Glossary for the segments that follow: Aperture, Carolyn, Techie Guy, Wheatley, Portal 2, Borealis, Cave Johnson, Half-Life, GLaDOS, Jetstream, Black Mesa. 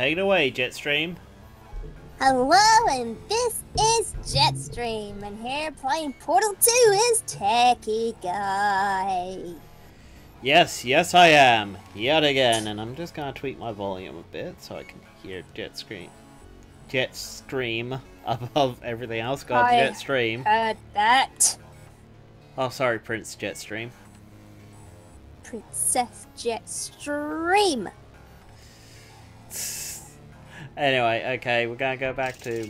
Take it away, Jetstream. Hello, and this is Jetstream, and here playing Portal 2 is Techie Guy. Yes, yes I am, yet again, and I'm just going to tweak my volume a bit so I can hear Jetstream above everything else. God, I Jetstream. Heard that. Oh, sorry, Prince Jetstream. Princess Jetstream. Anyway, okay, we're going to go back to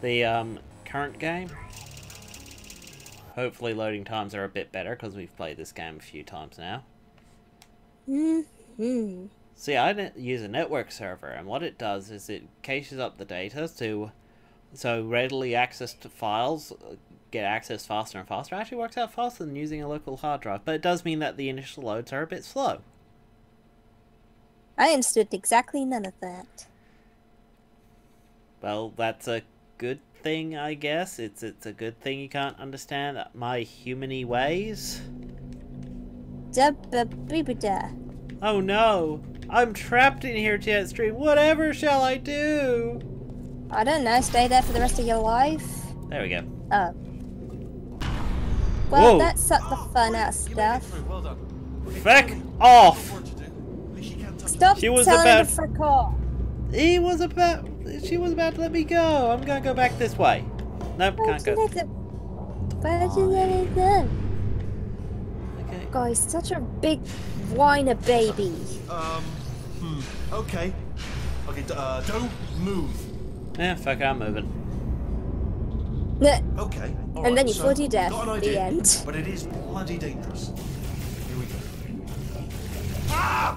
the current game. Hopefully loading times are a bit better, because we've played this game a few times now. Mm-hmm. See, I didn't use a network server, and what it does is it caches up the data to so readily accessed files get accessed faster and faster. It actually works out faster than using a local hard drive, but it does mean that the initial loads are a bit slow. I understood exactly none of that. Well, that's a good thing, I guess. It's a good thing you can't understand my human-y ways. Oh no! I'm trapped in here, Jetstream! Whatever shall I do? I don't know, stay there for the rest of your life? There we go. Oh. Well, whoa, that sucked the fun out of stuff. Feck off! Stop telling her to call. She was about to let me go. I'm gonna go back this way. Nope, can't go. Why'd you let it go? Okay. God, he's such a big whiner baby. Okay. Okay, don't move. Yeah, fuck it, I'm moving. Okay. All and right, then you fall to your death at the end. But it is bloody dangerous. Here we go. Ah!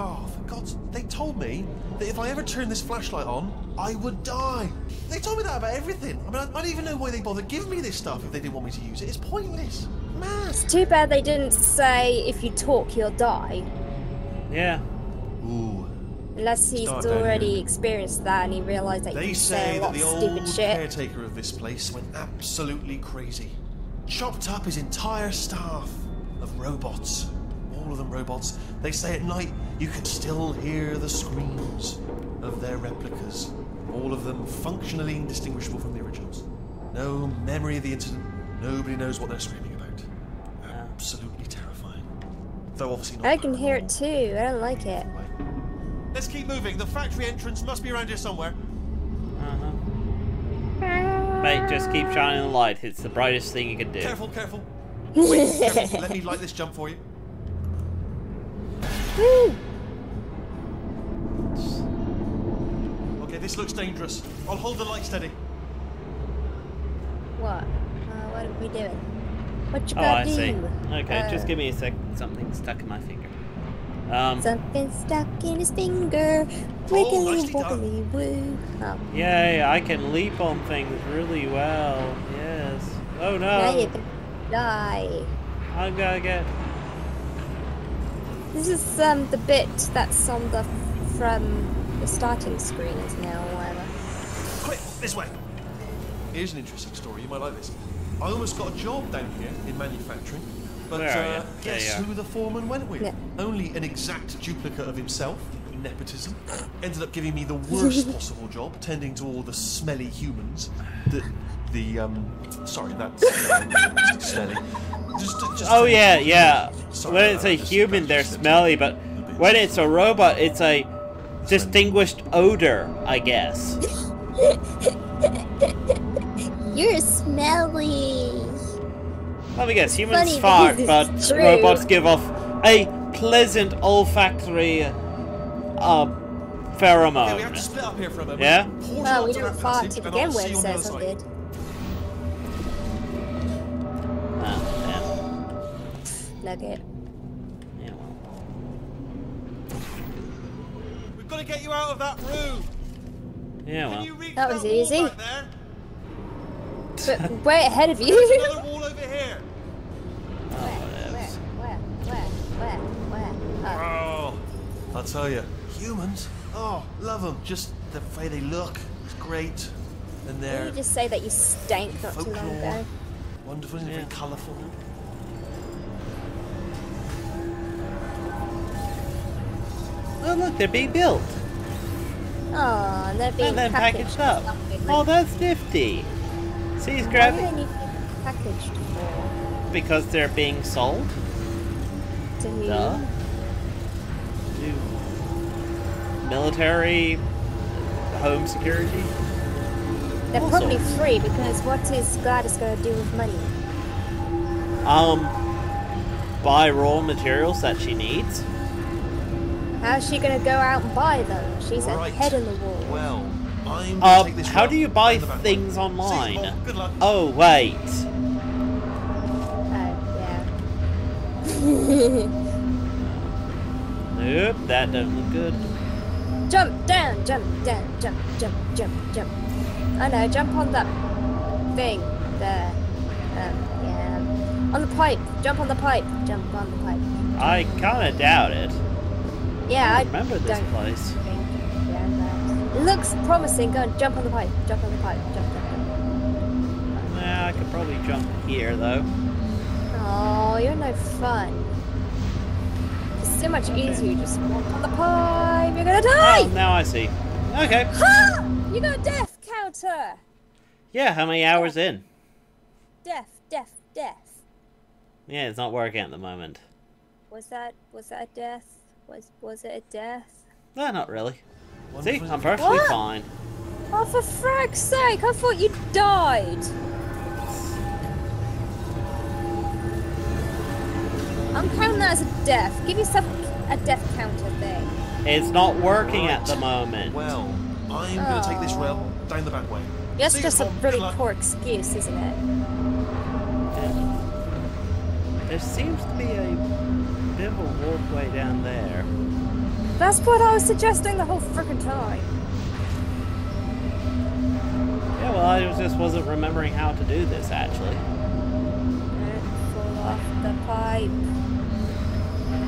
Oh, for God's sake, they told me that if I ever turned this flashlight on, I would die. They told me that about everything. I mean, I don't even know why they bothered giving me this stuff if they didn't want me to use it. It's pointless. Man. It's too bad they didn't say if you talk, you'll die. Yeah. Ooh. Unless he's already experienced that and he realised that you say a lot of stupid shit. They say that the old caretaker of this place went absolutely crazy. Chopped up his entire staff of robots. All of them robots. They say at night you can still hear the screams of their replicas. All of them functionally indistinguishable from the originals. No memory of the incident. Nobody knows what they're screaming about. Absolutely terrifying. Though obviously not. I can hear it too. I don't like it. Let's keep moving. The factory entrance must be around here somewhere. Mate, just keep shining the light. It's the brightest thing you can do. Careful, careful. Wait, careful. Let me light this jump for you. Woo. Okay, this looks dangerous. I'll hold the light steady. What? What are we doing? What you gotta do? Oh, I see. Okay, just give me a sec. Something stuck in my finger. Something stuck in his finger. Wiggly, wobbly, woo. Oh. Yay, I can leap on things really well. Yes. Oh no. Now you can die. I'm gonna get... This is the bit that's on the from the starting screen is now or whatever. Quick, this way. Here's an interesting story. You might like this. I almost got a job down here in manufacturing, but guess who the foreman went with? Yeah. Only an exact duplicate of himself. Nepotism. Ended up giving me the worst possible job, tending to all the smelly humans. Sorry, that's smelly. Just oh yeah, yeah. Sorry, when it's a human, they're smelly, but when it's a robot, it's a distinguished odor, I guess. You're smelly. Let me guess, humans fart, but robots give off a pleasant olfactory pheromone. Okay, we have to split up here for a moment. Yeah? Well, we don't fart to begin with, says I did. Nugget. Yeah, well. We've got to get you out of that room. Yeah, well. That was easy. But way ahead of you. There's another wall over here. Oh, where? Oh, I'll tell you, humans. Oh, love them. Just the way they look. It's great. And they're. Didn't you just say that you stank not too long ago? Wonderful, and very colourful. Oh look, they're being built. Oh, they're being packaged up. Oh, that's nifty. See, he's grabbing. Why do they need to be packaged for? Because they're being sold. To who? Duh. To military, home security. They're all probably sorts. Free because what is GLaDOS going to do with money? Buy raw materials that she needs. How's she gonna go out and buy them? She's right. Head in the wall. Well, I'm take this how do you buy things online? You, good luck. Oh wait. Yeah. Nope, that doesn't look good. Jump down, jump down, jump, jump, jump, jump. I know, jump on that thing there. Yeah. On the pipe, jump on the pipe, jump on the pipe. I kinda doubt it. Yeah, I remember this place. It looks promising. Go and jump on the pipe. Jump on the pipe. Jump, jump, jump. Nah, I could probably jump here though. Oh, you're no fun. It's so much easier. You just walk on the pipe. You're gonna die. Oh, now I see. Okay. Ha! You got a death counter. Yeah, how many hours in? Death, death, death. Yeah, it's not working at the moment. Was that a death? Was it a death? No, not really. See, I'm perfectly fine. Oh, for frag's sake, I thought you died. I'm counting that as a death. Give yourself a death counter thing. It's not working at the moment. Well, I'm going to take this rail down the back way. That's just a really poor excuse, isn't it? There seems to be a... bit of a walkway down there. That's what I was suggesting the whole frickin' time. Yeah, well, I just wasn't remembering how to do this, actually. Don't fall off the pipe.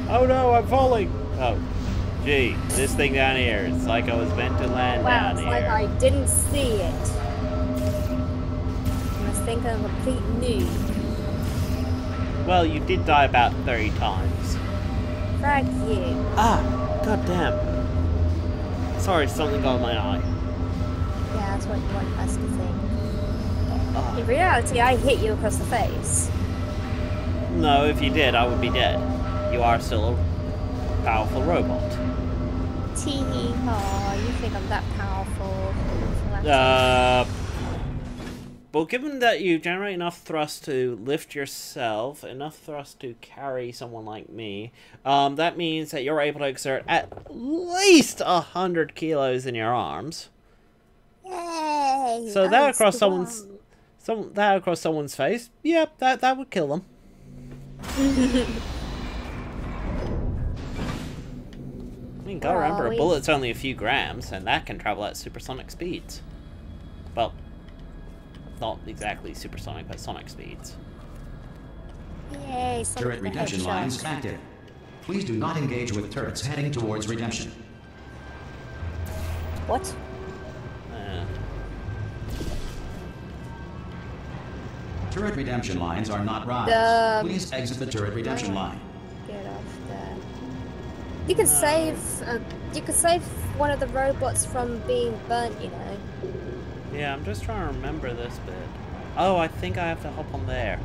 Oh no, I'm falling! Oh, gee, this thing down here, it's like I was meant to land down here. Wow, it's like I didn't see it. I must think I'm a complete noob. Well, you did die about 30 times. Frag you. Ah, goddamn. Sorry, something got in my eye. Yeah, that's what you want us to think. In reality, I hit you across the face. No, if you did, I would be dead. You are still a powerful robot. Tee hee haw, you think I'm that powerful? Well, given that you generate enough thrust to lift yourself, enough thrust to carry someone like me, that means that you're able to exert at least 100 kilos in your arms. Yay! So that across someone's, that across someone's face, yep, that would kill them. I mean, gotta remember, a bullet's only a few grams, and that can travel at supersonic speeds. Well. Not exactly supersonic, but sonic speeds. Yay, turret redemption lines active. Please do not engage with turrets heading towards redemption. What? Turret redemption lines are not rise. Please exit the turret redemption line. Get off there. You can save one of the robots from being burnt, you know. Yeah, I'm just trying to remember this bit. Oh, I think I have to hop on there.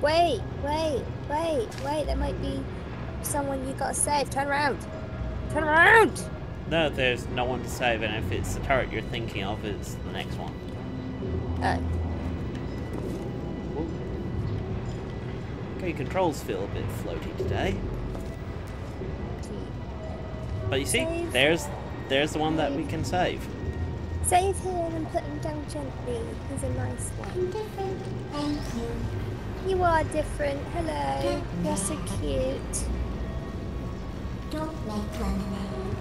Wait, wait, wait, wait. There might be someone you gotta save. Turn around. Turn around! No, there's no one to save, and if it's the turret you're thinking of, it's the next one. Oh. Okay, controls feel a bit floaty today. But you see, there's the one that we can save. Save him and put him down gently. He's a nice one. I'm different, thank you. You are different. Hello. You're so cute. Don't make lemonade.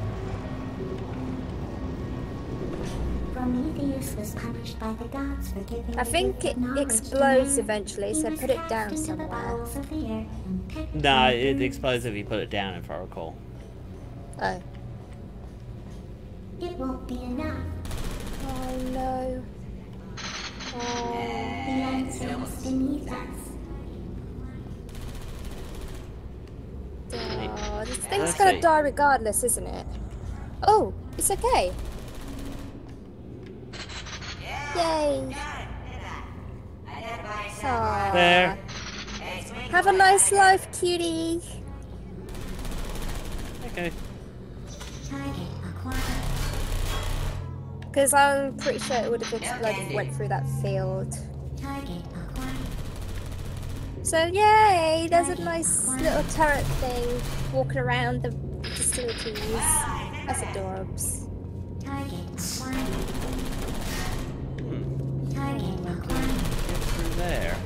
For me, the useless punished by the gods for giving. I think it explodes eventually, so put it down somewhere. Nah, it explodes if you put it down, if I recall. Oh. It won't be enough. Oh no. Oh, the answer is beneath us. thing's gonna die regardless, isn't it? Oh, it's okay. Yay. Aww. There. Have a nice life, cutie. Okay. Because I'm pretty sure it would have exploded if it went through that field. So yay, there's a nice little turret thing walking around the facilities. That's adorbs. There.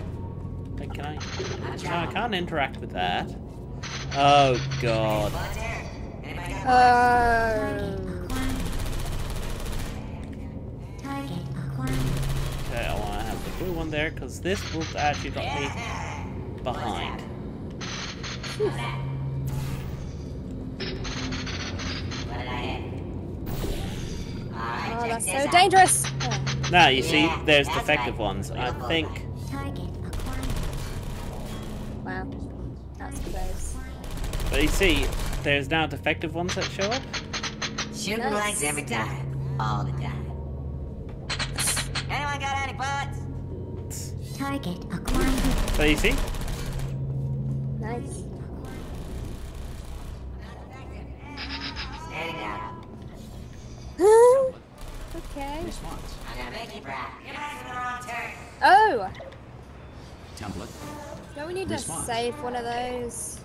Can I? No, I can't interact with that. Oh god. Okay, I want to have the blue one there because this will actually drop me behind. Oh, that's so dangerous. Oh. Now you see, there's defective ones. I think. Wow, that's close. But you see, there's now defective ones that show up. Shoot them blanks every time, all the time. Anyone got any bullets? Target acquired. So you see? Nice. Standing down. Okay. I'm gonna make you proud. You're back on the wrong turn. Oh. Template. Don't we need to save one of those?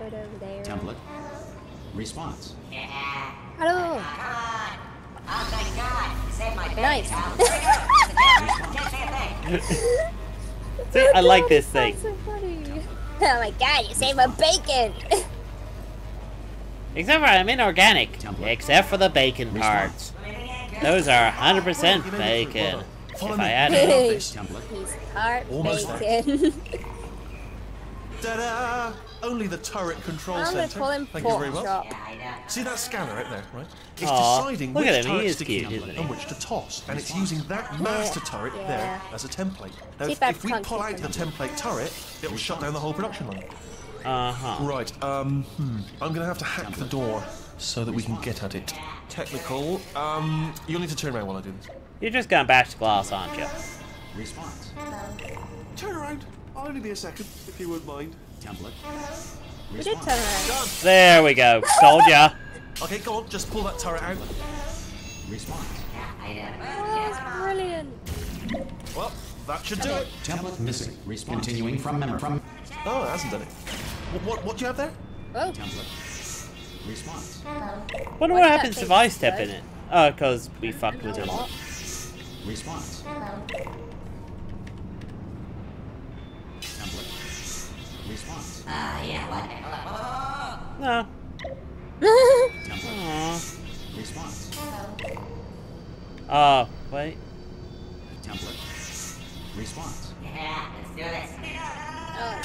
Right over there. Template. Response. Yeah. Hello. Come on. Oh my god. Save my baby. Nice. See, I like this thing. So funny. Oh my god, you saved my bacon. Except for I'm inorganic. Template. Except for the bacon parts. Those are 100% bacon. If I add it, he's part bacon. Ta-da! Only the turret control center. Thank you very much. See that scanner out there, right? It's deciding which turrets to keep and which to toss, and it's using that master turret there as a template. Now, if we pull out the template turret, it will shut down the whole production line. Right. I'm gonna have to hack the door so that we can get at it. Technical. You'll need to turn around while I do this. You're just gonna bash the glass, aren't you? Response. Turn around. I'll only be a second, if you wouldn't mind. Template. We did turn around. Done. There we go. Sold ya. Okay, go on. Just pull that turret out. Response. Oh, brilliant. Well, that should do it. Template missing. Response. Continuing from memory. Oh, it hasn't done it. What do you have there? Oh. Template. Response. Wonder what happens if I step in it. Oh, because we fucked with him. Response. Template. Response. No. Template. Response. Wait. Template. Response. Yeah, let's do this. Oh,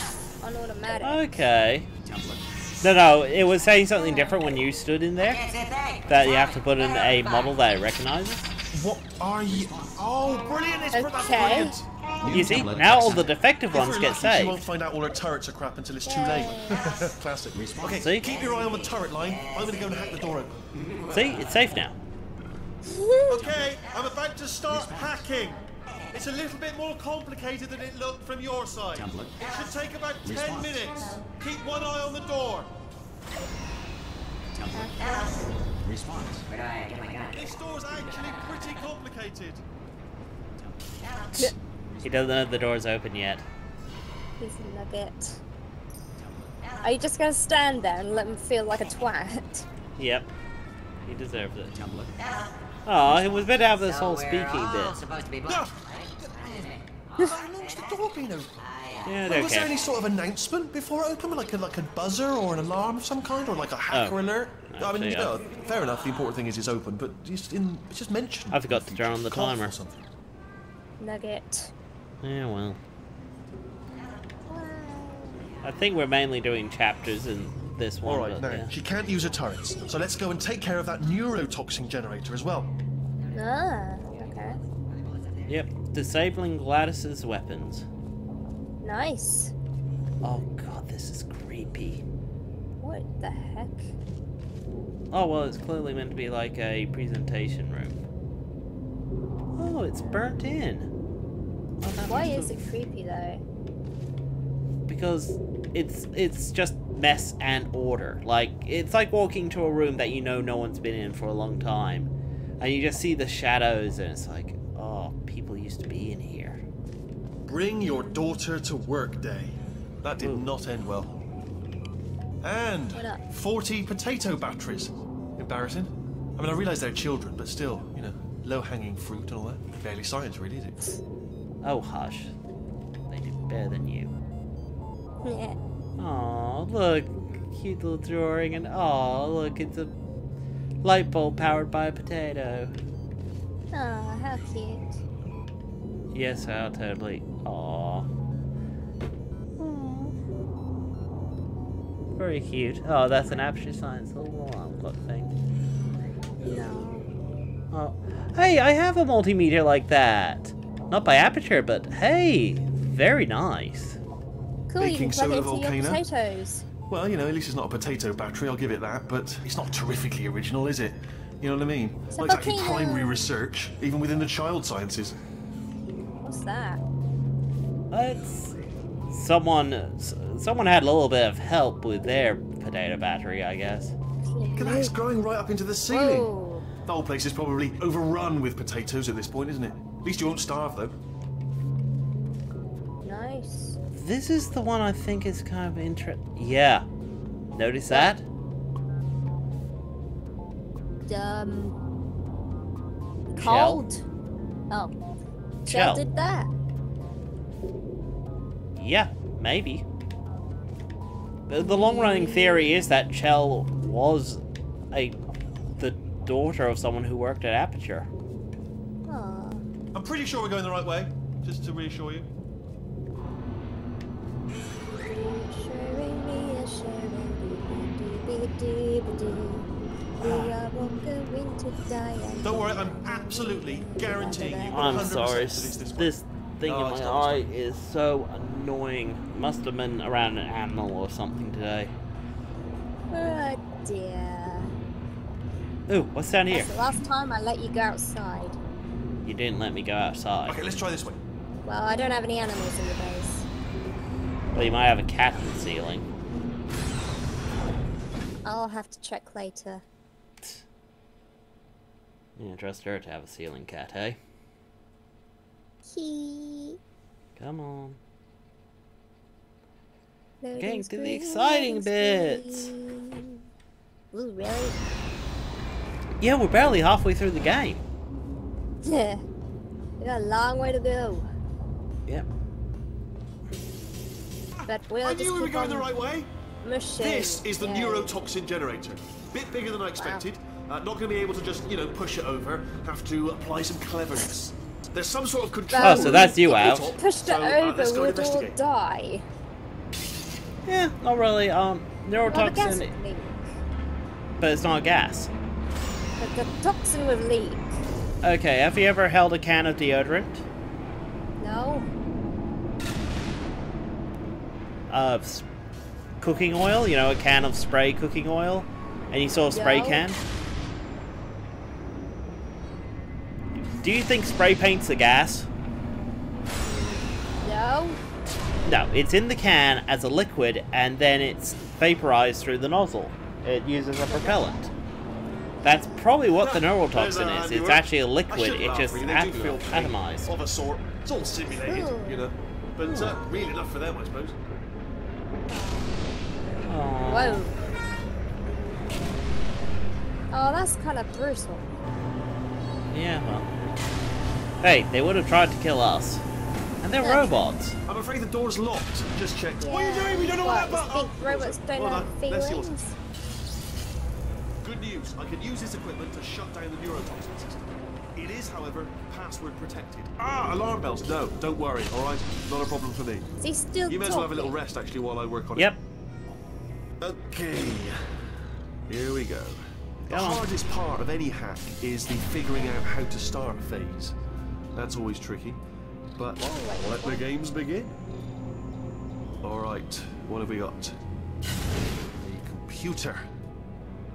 on automatic. Okay. Template. No, it was saying something different when you stood in there. That you have to put in a model that it recognizes. What are you? Oh, brilliant! It's brilliant. You see, now all the defective ones get saved. You won't find out all her turrets are crap until it's too late. Classic. Okay, see? Keep your eye on the turret line. I'm gonna go and hack the door open. See, it's safe now. Okay, I'm about to start hacking. It's a little bit more complicated than it looked from your side. It should take about 10 minutes. Keep one eye on the door. Response. This door's actually pretty complicated. He doesn't know the door's open yet. He's a nugget. Are you just gonna stand there and let him feel like a twat? Yep. He deserves it. Oh, he was a bit out of this whole speaking bit. How long's the door been open? Yeah, was there any sort of announcement before it opened, like a buzzer or an alarm of some kind, or like a hacker alert? I mean, you know, fair enough. The important thing is it's open, but it's just mentioned. I forgot to turn on the timer. Nugget. Yeah, well. I think we're mainly doing chapters in this one. All right, now she can't use her turrets, so let's go and take care of that neurotoxin generator as well. Ah, okay. Yep, disabling GLaDOS's weapons. Nice. Oh god, this is creepy. What the heck? Oh, well, it's clearly meant to be like a presentation room. Oh, it's burnt in. Oh, why is it creepy, though? Because it's just mess and order. Like, it's like walking to a room that you know no one's been in for a long time. And you just see the shadows, and it's like, oh, people used to be in here. Bring your daughter to work day. That did not end well. And 40 potato batteries. Embarrassing. I mean, I realize they're children, but still, you know, low-hanging fruit and all that. Barely science, really, is it? Oh, hush. They did better than you. Yeah. Aww, look. Cute little drawing, and aww, look, it's a light bulb powered by a potato. Aww, how cute. Yes, how totally. Aww. Very cute. Oh, that's an Aperture Science little alarm clock thing. Yeah. Oh, hey, I have a multimeter like that. Not by Aperture, but hey, very nice. Cool, you can plug it into your potatoes. Well, you know, at least it's not a potato battery. I'll give it that, but it's not terrifically original, is it? You know what I mean? It's not exactly primary research, even within the child sciences. What's that? It's someone had a little bit of help with their potato battery, I guess. Look at that, it's growing right up into the ceiling. Whoa. The whole place is probably overrun with potatoes at this point, isn't it? At least you won't starve, though. Nice. This is the one I think is kind of interesting. Yeah. Notice that? Cold. Chell? Oh. Chell did that. Yeah, maybe. The long-running theory is that Chell was the daughter of someone who worked at Aperture. Aww. I'm pretty sure we're going the right way, just to reassure you. Don't worry, I'm absolutely guaranteeing you 100% that it's this one. This thing in my eye is so annoying. Must have been around an animal or something today. Oh dear. Ooh, what's down here? That's the last time I let you go outside. You didn't let me go outside. Okay, let's try this way. Well, I don't have any animals in the base. Well, you might have a cat in the ceiling. I'll have to check later. Yeah, trust her to have a ceiling cat, hey? Come on. Loading Getting to the exciting bits! Ooh, really? Yeah, we're barely halfway through the game. Yeah. We got a long way to go. Yep. But we'll just keep going the right way. This is the neurotoxin generator. Bit bigger than I expected. Wow. Not going to be able to just, you know, push it over. Have to apply some cleverness. There's some sort of control. Oh, so that's you out. Pushed it over, we'd all die. Yeah, not really. Neurotoxin. But it's not a gas. But the toxin would leak. Okay, have you ever held a can of deodorant? No. Cooking oil? You know, a can of spray cooking oil? Any sort of spray can? Do you think spray paint's a gas? No. No, it's in the can as a liquid, and then it's vaporized through the nozzle. It uses a propellant. That's probably what the neurotoxin is. It's actually a liquid. It just atomized. Of a sort. It's all simulated, you know. But it's not really enough for them, I suppose. Whoa. Oh, that's kind of brutal. Yeah, well. Hey, they would have tried to kill us. And they're robots. I'm afraid the door's locked. Just checked. Yeah. What are you doing? We don't know what that button. Robots don't have feelings. Good news. I can use this equipment to shut down the neurotoxin system. It is, however, password protected. Ah, alarm bells. No, don't worry. All right, not a problem for me. Is he still You may as well have a little rest actually while I work on it. Yep. Okay. Here we go. The hardest part of any hack is the figuring out how to start phase. That's always tricky, but let the games begin. All right, what have we got? A computer.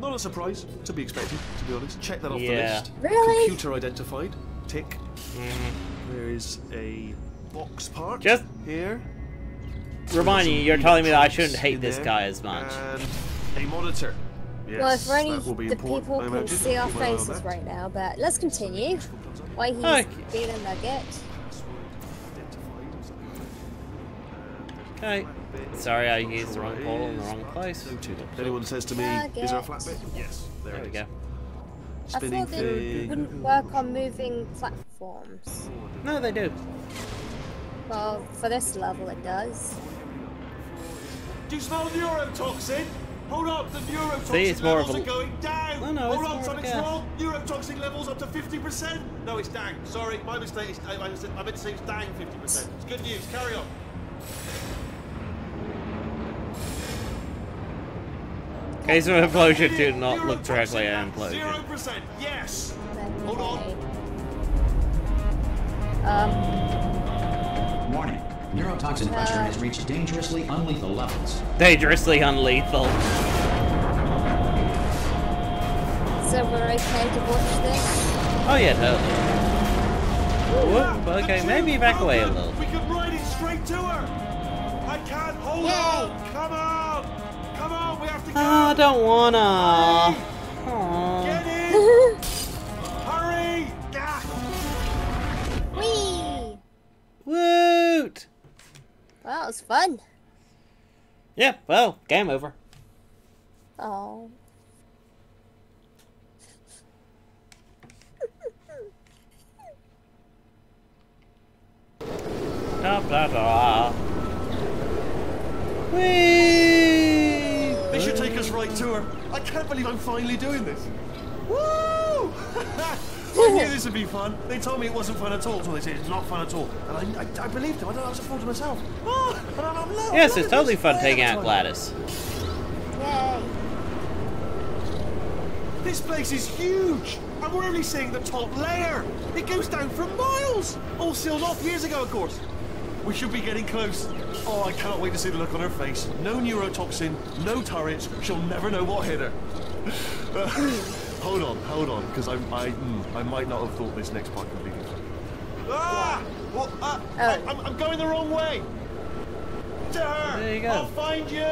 Not a surprise, to be expected, to be honest. Check that off the list. Really? Computer identified. Tick. There is a box part here. Remind you, you're telling me that I shouldn't hate this guy as much. And a monitor. Yes, well, if only the people can see our faces right now, but let's continue. Why he's being a nugget. Okay. Sorry, I used the wrong portal in the wrong place. If anyone says to me, is there a flat bit? Yes, there we go. Spinning thing. It wouldn't work on moving platforms. No, they do. Well, for this level it does. Do you smell neurotoxin? Hold up, the neurotoxin levels are going down! No, no, hold up, something's wrong! Neurotoxin levels up to 50%! No, it's down. Sorry, my mistake. I meant to say it's down 50%. It's good news, carry on. Case of implosion, do not look directly at implosion. 0%, yes! Hold on. Warning. Neurotoxin pressure has reached dangerously unlethal levels. Dangerously unlethal. So we're okay to watch this? Oh yeah, totally. Whoop, okay, maybe back away a little. We can ride it straight to her! I can't hold on! Come on! Come on, we have to go! I don't wanna! Aww. Get in! Hurry! Whee! Woot! Well, that was fun. Yeah, well, game over. Oh. Da da da. Whee! They should take us right to her. I can't believe I'm finally doing this. Woo! I knew this would be fun. They told me it wasn't fun at all. That's what they said. It's not fun at all. And I believed them. I don't know. I was a fool to myself. Oh, yes, it's totally fun taking out GLaDOS. Yay. This place is huge. And we're only seeing the top layer. It goes down for miles. All sealed off years ago, of course. We should be getting close. Oh, I cannot wait to see the look on her face. No neurotoxin, no turrets. She'll never know what hit her. Hold on, hold on, because I might not have thought this next part could be good. Ah! Well, I'm going the wrong way! To her! There you go. I'll find you!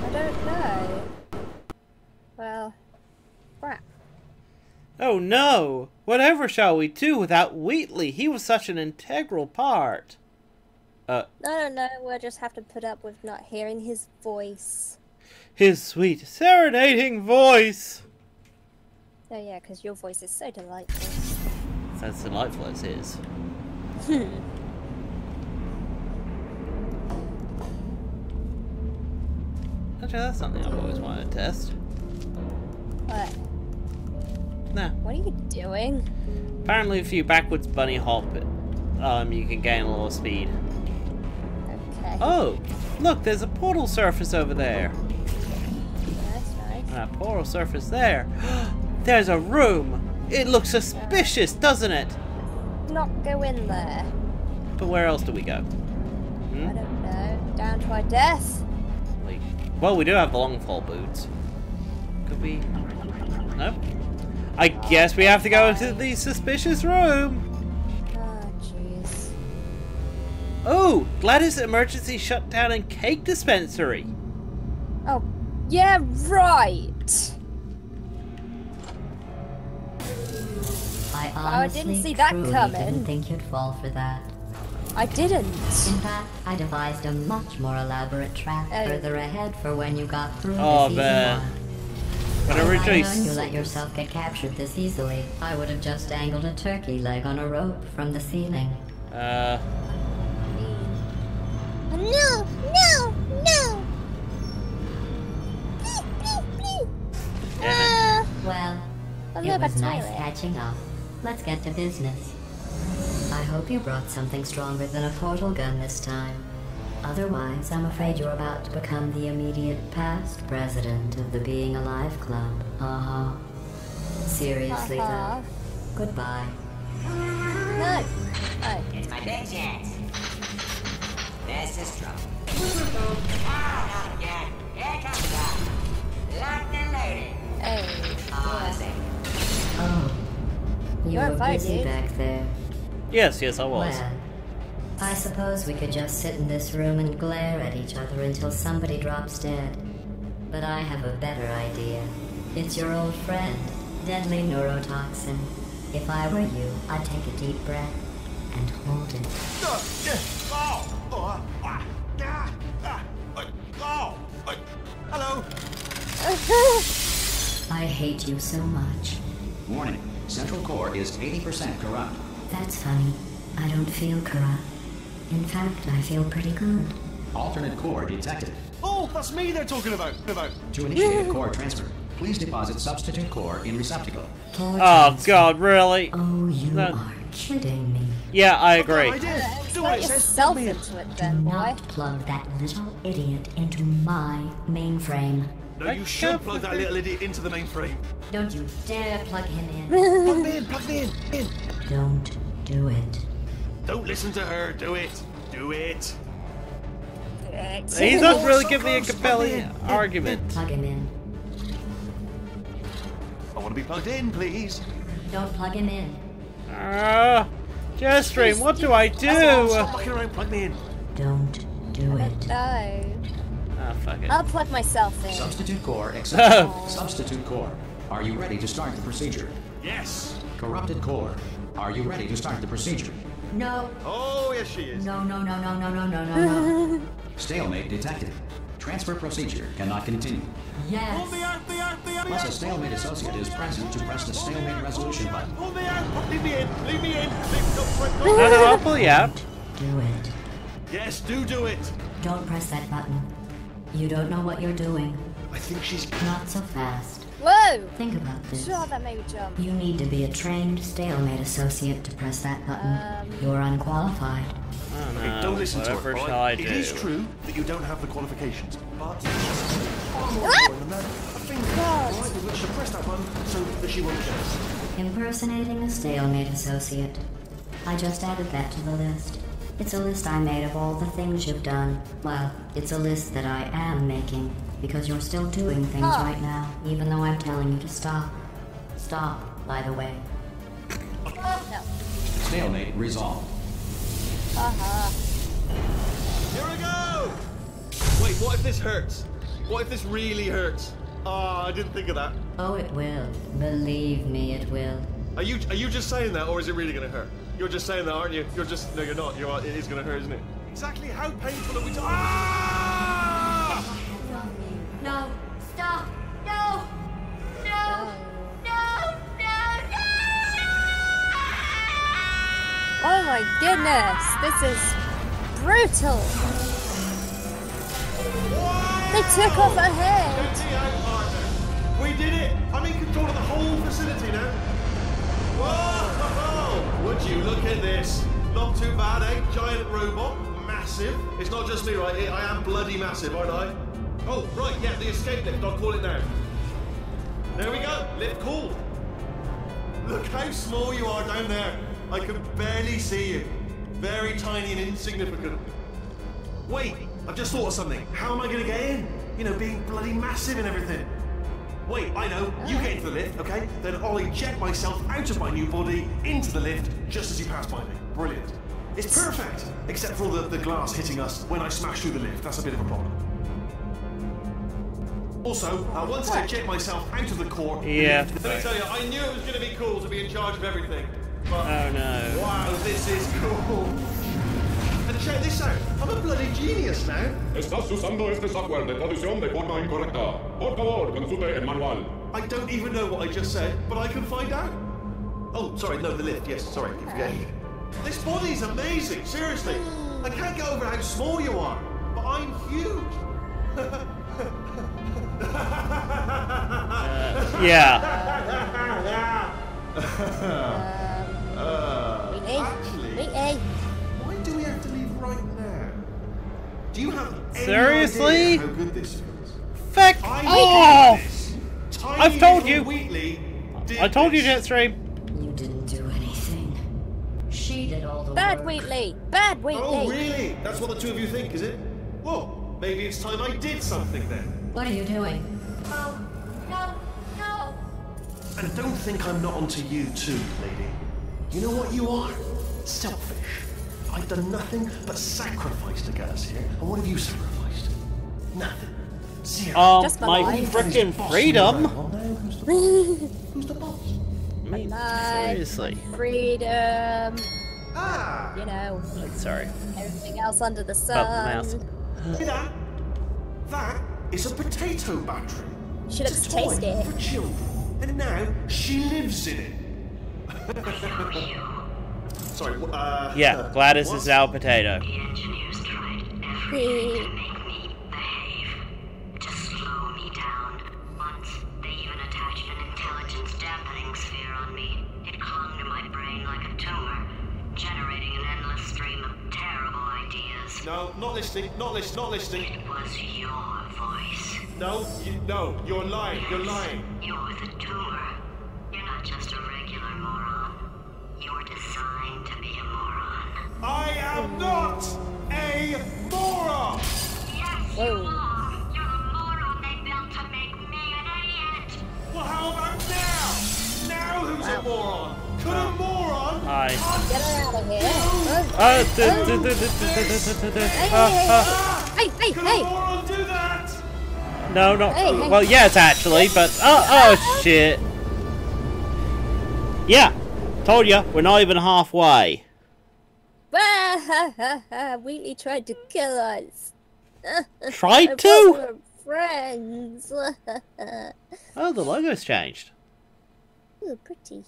I don't know. Well, crap. Oh no! Whatever shall we do without Wheatley? He was such an integral part. I don't know, we'll just have to put up with not hearing his voice. His sweet, serenading voice! Oh yeah, because your voice is so delightful. It's as delightful as his. Actually, that's something I've always wanted to test. What? Nah. What are you doing? Apparently if you backwards bunny hop, you can gain a little speed. Okay. Oh! Look, there's a portal surface over there. That's nice. And a portal surface there. There's a room! It looks suspicious, doesn't it? Let's not go in there. But where else do we go? Hmm? I don't know. Down to our death? Well, we do have the long fall boots. Could we... Nope. I guess we have to go into the suspicious room! Oh, jeez. Oh! GLaDOS Emergency Shutdown and Cake Dispensary! Oh, yeah, right! I didn't see that coming. I didn't think you'd fall for that. I didn't. In fact, I devised a much more elaborate trap further ahead for when you got through this easy one. But if I known you let yourself get captured this easily, I would have just angled a turkey leg on a rope from the ceiling. No! No! No! Please! Please! Please! Well, it was nice catching up. Let's get to business. I hope you brought something stronger than a portal gun this time. Otherwise, I'm afraid you're about to become the immediate past president of the Being Alive Club. Uh-huh. Seriously, though. Goodbye. No. Oh. It's my big chance. There's this trouble. Ah, not again. Here comes that. busy back there? Yes, I was. Well, I suppose we could just sit in this room and glare at each other until somebody drops dead. But I have a better idea. It's your old friend, deadly neurotoxin. If I were you, I'd take a deep breath and hold it. Hello. I hate you so much. Warning, Central Core is 80% corrupt. That's funny. I don't feel corrupt. In fact, I feel pretty good. Alternate core detected. Oh, that's me they're talking about. To initiate a core transfer, please deposit substitute core in receptacle. Core transfer. God, really? Oh, you are kidding me. Yeah, I agree. Put yourself into it then, boy. Plug that little idiot into my mainframe. No, you should plug that little idiot into the mainframe. Don't you dare plug him in. Plug me in. Don't do it. Don't listen to her. Do it. He's not really giving me a compelling argument. Plug him in. I want to be plugged in, please. Don't plug him in. Jetstream, what do I do? Stop fucking around. Plug me in. Don't do it. Oh, fuck it. I'll plug myself in. Substitute core accepted. Substitute core. Are you ready to start the procedure? Yes. Corrupted core. Are you ready to start the procedure? No. Oh, yes she is. No. Stalemate detected. Transfer procedure cannot continue. Yes. Unless a stalemate associate is present to press the stalemate resolution button. Leave me in. No, pull you out. Do it. Yes, do it. Don't press that button. You don't know what you're doing. I think she's not so fast. Whoa! Think about this. Sure, that made me jump. You need to be a trained stalemate associate to press that button. You're unqualified. Oh, no. Don't listen to her. It is true that you don't have the qualifications, but impersonating a stalemate associate. I just added that to the list. It's a list I made of all the things you've done. Well, it's a list that I am making, because you're still doing things right now, even though I'm telling you to stop. Stop, by the way. No. Stalemate resolved. Here we go! Wait, what if this hurts? What if this really hurts? Ah, I didn't think of that. Oh, it will. Believe me, it will. Are you just saying that, or is it really gonna hurt? You're just saying that, aren't you? No, you're not. It is gonna hurt, isn't it? Exactly how painful are we talking? Ah! No! Stop! No! No! No! No! No! Oh my goodness! This is brutal. Whoa! They took off her head. We did it! I'm in control of the whole facility now. Whoa! Would you look at this? Not too bad, eh? Giant robot, massive. It's not just me, right? I am bloody massive, aren't I? Oh, right, yeah, the escape lift. I'll call it now. There we go. Lift called. Look how small you are down there. I can barely see you. Very tiny and insignificant. Wait, I've just thought of something. How am I going to get in? You know, being bloody massive and everything. Wait, I know, you get into the lift, okay? Then I'll eject myself out of my new body, into the lift, just as you pass by me. Brilliant. It's perfect! Except for the glass hitting us when I smash through the lift. That's a bit of a problem. Also, once I eject myself out of the core... Yeah. Let me tell you, I knew it was going to be cool to be in charge of everything. But, oh no. Wow, this is cool. And check this out. I'm a bloody genius now. Estás usando este software de traducción de forma incorrecta. Por favor, consulte el manual. I don't even know what I just said, but I can find out. Oh, sorry, no, the lift. Yes, sorry. This body's amazing, seriously. I can't get over how small you are, but I'm huge. Actually, do you have any idea how good this feels? Fuck off! I've told you. I told you, Jetstream. You didn't do anything. She did all the work. Bad Wheatley. Oh really? That's what the two of you think, is it? Well, maybe it's time I did something then. What are you doing? No. And don't think I'm not onto you too, lady. You know what you are? Selfish. I've done nothing but sacrifice to get us here. And what have you sacrificed? Nothing. Zero. My frickin' freedom! Who's the boss? Me. Seriously. Freedom. Ah! You know. I'm sorry. Everything else under the sun. See that? That is a potato battery. She looks tasty. It's a toy for children. And now she lives in it. Sorry, yeah, GLaDOS is our potato. The engineers tried everything to make me behave, to slow me down. Once, they even attached an intelligence dampening sphere on me. It clung to my brain like a tumor, generating an endless stream of terrible ideas. No, not listening, not listening, not listening. It was your voice. No, no, you're lying, yes, you're lying. You're the tumor. You're not just a regular moron. You're designed to be a moron. I am not a moron! Yes, you are! You're the moron they built to make me an idiot! Well, how about now? Now who's a moron? Could a moron... Get her out of here! Hey! Could a moron do that? No, not... Hey, hey. Well, yes, actually, but... Oh, shit! Yeah, told ya, we're not even halfway. Wheatley tried to kill us. Tried to? We're friends. Oh, the logo's changed. Ooh, pretty.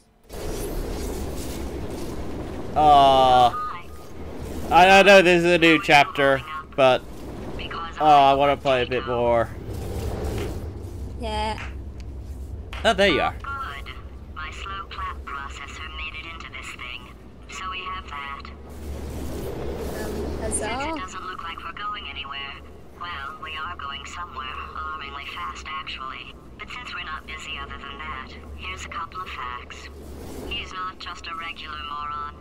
I know this is a new chapter, but I want to play a bit more. Yeah. Oh, there you are. Since it doesn't look like we're going anywhere. Well, we are going somewhere, alarmingly fast actually. But since we're not busy other than that, here's a couple of facts. He's not just a regular moron.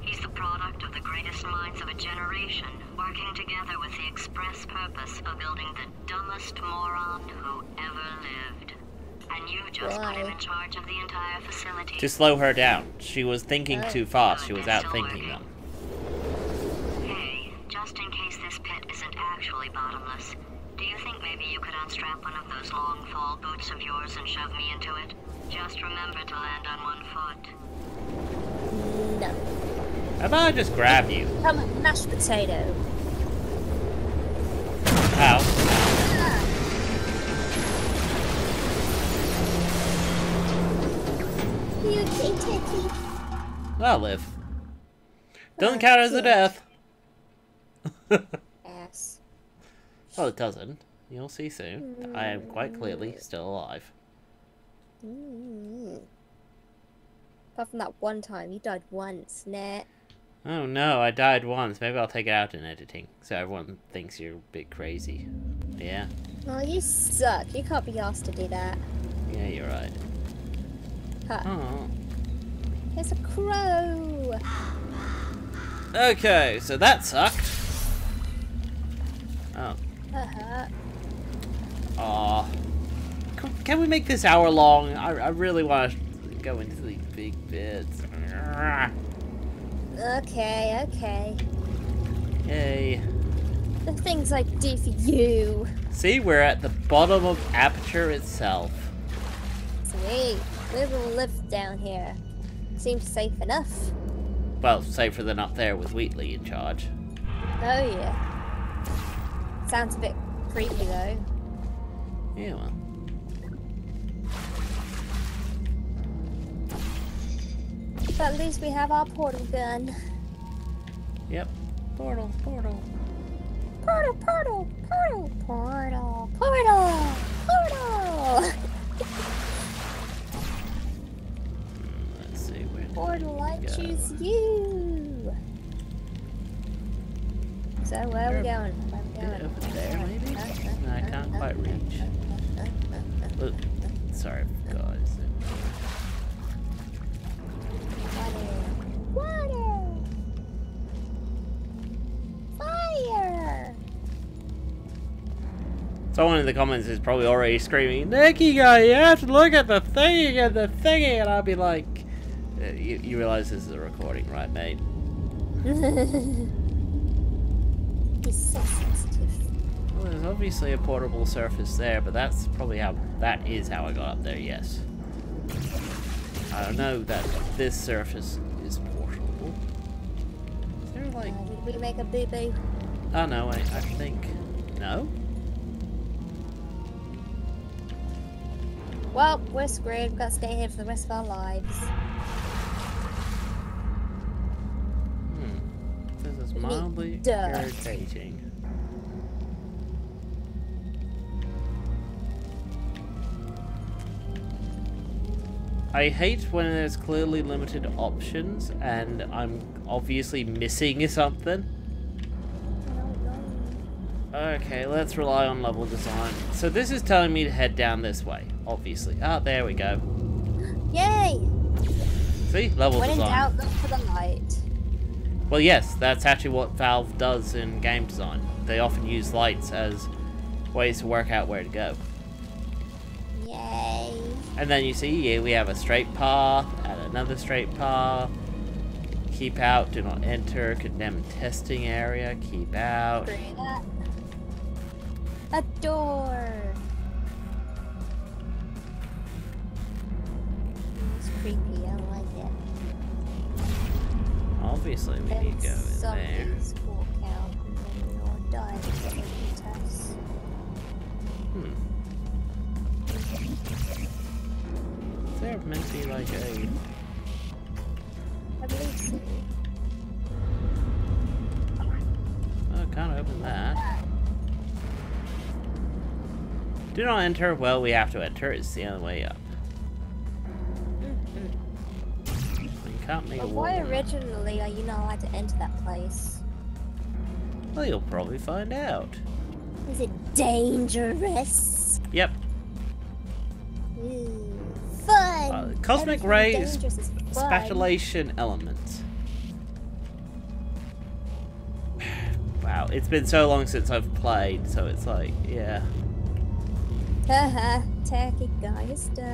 He's the product of the greatest minds of a generation, working together with the express purpose of building the dumbest moron who ever lived. And you just put him in charge of the entire facility. To slow her down. She was thinking too fast. She was outthinking them. Just in case this pit isn't actually bottomless, do you think maybe you could unstrap one of those long fall boots of yours and shove me into it? Just remember to land on one foot. No. How about I just grab you? Come on, mashed potato. Ow. You okay, Techie? I'll live. Doesn't count as a death. Ass. Well, it doesn't. You'll see soon. I am quite clearly still alive. Apart from that one time, you died once, nah. Oh no, I died once. Maybe I'll take it out in editing, so everyone thinks you're a bit crazy. Yeah. Oh, you suck. You can't be asked to do that. Yeah, you're right. Huh. Oh. There's a crow! Okay, so that sucked. Oh. Aw. Can we make this hour long? I really want to go into the big bits. Okay, okay. Yay. The things I do for you. See, we're at the bottom of Aperture itself. Sweet. We will live down here. Seems safe enough. Well, safer than up there with Wheatley in charge. Oh, yeah. Sounds a bit creepy though. Yeah, well. But at least we have our portal gun. Yep. Portal, portal. Portal, portal, portal, portal, portal, portal. Let's see where. Portal, I choose you. So where are we going? Bit over there, maybe? No, I can't quite reach. Look, sorry, guys. Water! Water! Fire! Someone in the comments is probably already screaming, Techie Guy, you have to look at the thingy and I'll be like, You realize this is a recording, right, mate? He's so sensitive. Well, there's obviously a portable surface there, but that's probably how... That is how I got up there, yes. I don't know that this surface is portable. Is there, like... did we make a boo-boo? Oh, no, wait, I think... No? Well, we're screwed. We've got to stay here for the rest of our lives. Hmm. This is mildly irritating. I hate when there's clearly limited options and I'm obviously missing something. Okay, let's rely on level design. So this is telling me to head down this way, obviously. Ah, there we go. Yay! See? Level design. When in doubt, look for the light. Well, yes, that's actually what Valve does in game design. They often use lights as ways to work out where to go. Yay! And then you see, yeah, we have a straight path, and another straight path. Keep out, do not enter, condemned testing area, keep out. A door! It's creepy, I don't like it. Obviously we need to go in there. Zombies walk out and then you'll die if they eat us. Hmm. Is there meant to be like a... I believe so. Oh, I can't open that. Do not enter. Well, we have to enter. It's the only way up. We can't make a wall. Why originally are you not allowed to enter that place? Well, you'll probably find out. Is it dangerous? Yep. Ooh, fun! Cosmic ray spatulation element. Wow, it's been so long since I've played, so it's like, yeah. Haha, Techie Guy is stuck.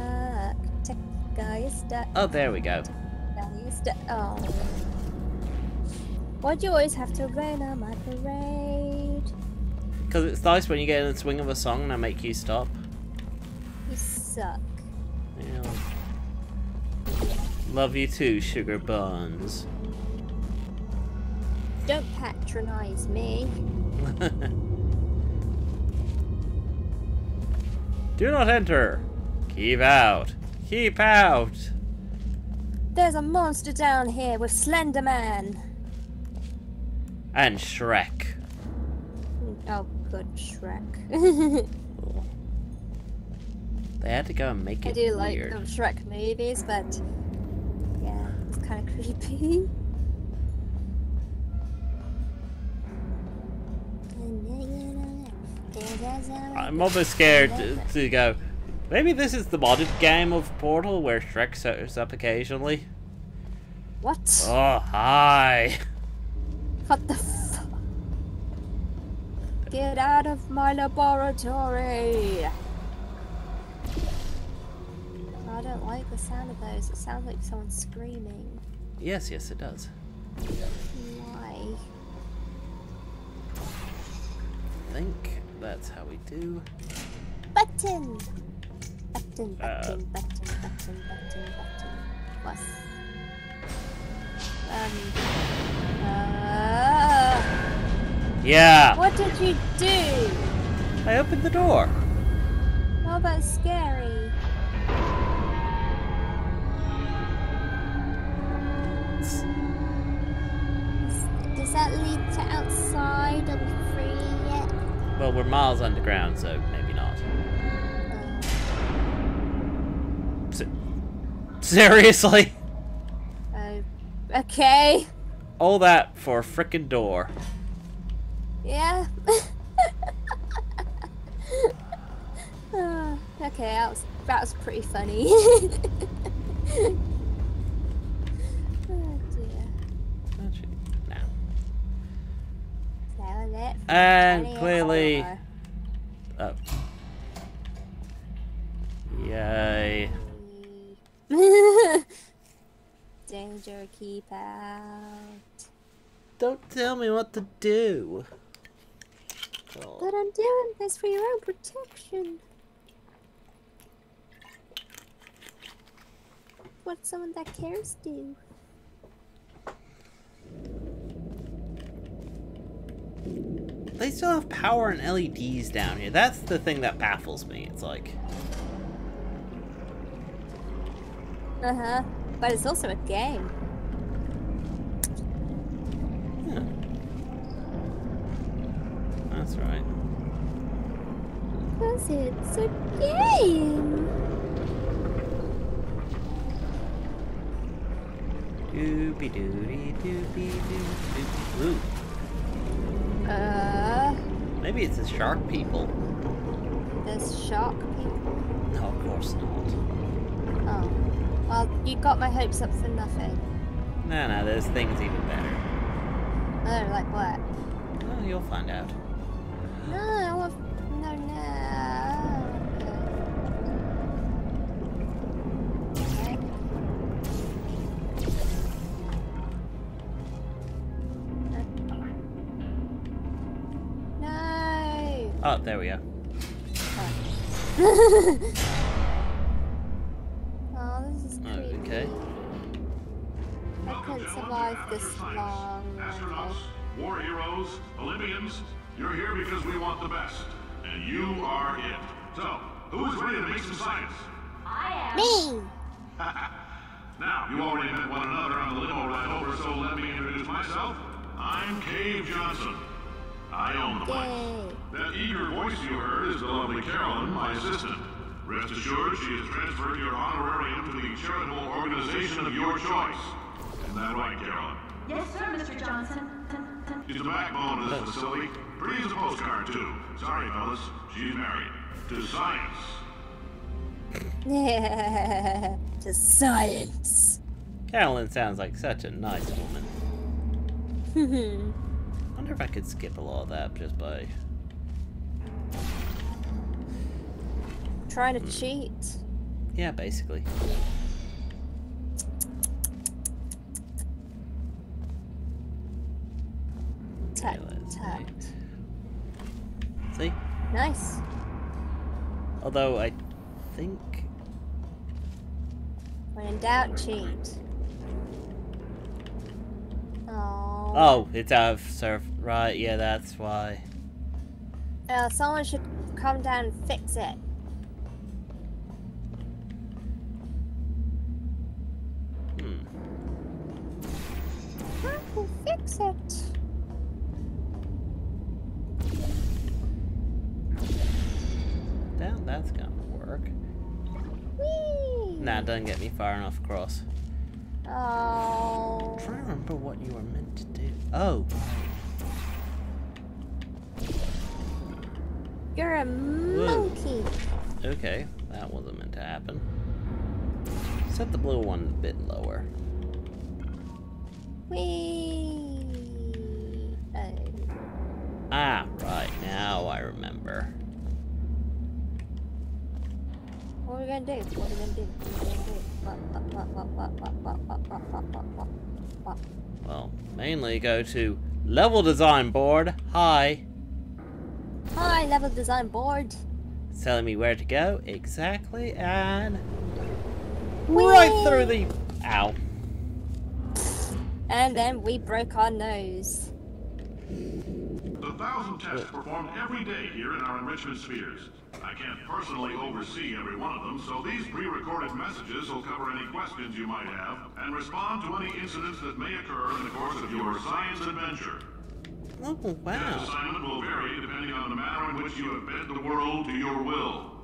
Techie Guy is stuck. Oh, there we go. Techie Guy is stuck. Oh. Why do you always have to rain on my parade? Because it's nice when you get in the swing of a song and I make you stop. You suck. Yeah. Love you too, sugar buns. Don't patronize me. Do not enter! Keep out! Keep out! There's a monster down here with Slender Man! And Shrek. Oh, good Shrek. Cool. They had to go and make it weird. I do like the Shrek movies, but... yeah, it's kind of creepy. I'm almost scared to go, maybe this is the modded game of Portal where Shrek shows up occasionally. What? Oh, hi. What the fuck? Get out of my laboratory. I don't like the sound of those. It sounds like someone screaming. Yes, yes, it does. Why? I think that's how we do. Button! Button, button, button, button, button, button. Plus. Yeah! What did you do? I opened the door. Oh, that's scary. Does that lead to outside? Are we free? Well, we're miles underground, so maybe not. Seriously? Okay. All that for a frickin' door. Yeah. Okay, that was pretty funny. And clearly, oh, yay! Hold your keep out. Don't tell me what to do. Oh. But I'm doing this for your own protection. What someone that cares do? They still have power and LEDs down here. That's the thing that baffles me. It's like... uh-huh. But it's also a game. Yeah. That's right. Because it's a game! Doobie-doobie-doobie-doobie-doo. Maybe it's the shark people. The shark people? No, of course not. Oh. Well, you got my hopes up for nothing. No, no, there's things even better. Oh, like what? Oh, you'll find out. No, I want... no, no. Okay. No! Oh, there we go. Oh. Okay. I couldn't survive this long. Astronauts, war heroes, Olympians, you're here because we want the best. And you are it. So, who is ready to make some science? I am. Me! Now, you already met one another on the limo ride over, so let me introduce myself. I'm Cave Johnson. I own the place. That eager voice you heard is the lovely Carolyn, my assistant. Rest assured, she has transferred your honorarium to the charitable organization of your choice. Isn't that right, Carolyn? Yes, sir, Mr. Johnson. She's the backbone of this facility. Pretty as a postcard, too. Sorry, fellas. She's married. To science. Yeah, to science. Carolyn sounds like such a nice woman. I wonder if I could skip a lot of that just by... trying to cheat. Yeah, basically. Tap, tap. See? Nice. Although I think... when in doubt, cheat. Aww. Oh, it's out of serve. Right, yeah, that's why. Someone should come down and fix it. Fix it. That's gonna work. Whee! Nah, it doesn't get me far enough across. Oh. I'm trying to remember what you were meant to do. Oh. You're a monkey. Okay, that wasn't meant to happen. Set the blue one a bit lower. Whee! Oh. Ah, right, now I remember. What are we gonna do? What are we gonna do? What? Well, mainly go to level design board. Hi. Hi, level design board. It's telling me where to go exactly, and whee! Right through the ow. And then we broke our nose. The 1,000 tests performed every day here in our enrichment spheres. I can't personally oversee every one of them, so these pre-recorded messages will cover any questions you might have and respond to any incidents that may occur in the course of your science adventure. Oh, wow. This assignment will vary depending on the manner in which you have bent the world to your will.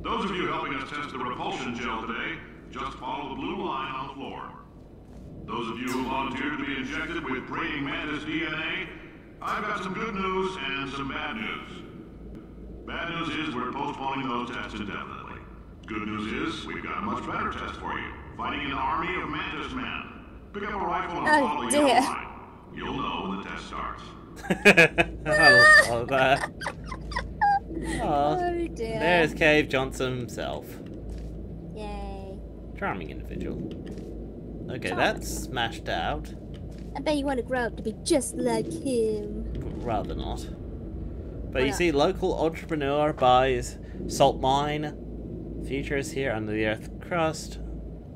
Those of you helping us test the repulsion gel today, just follow the blue line on the floor. Those of you who volunteered to be injected with praying mantis DNA, I've got some good news and some bad news. Bad news is we're postponing those tests indefinitely. Good news is we've got a much better test for you. Fighting an army of mantis men. Pick up a rifle and follow your line. You'll know when the test starts. I love that. Oh, dear. There's Cave Johnson himself. Yay. Charming individual. Okay, that's smashed out. I bet you want to grow up to be just like him. Rather not. But you see, local entrepreneur buys salt mine. Future is here under the earth crust.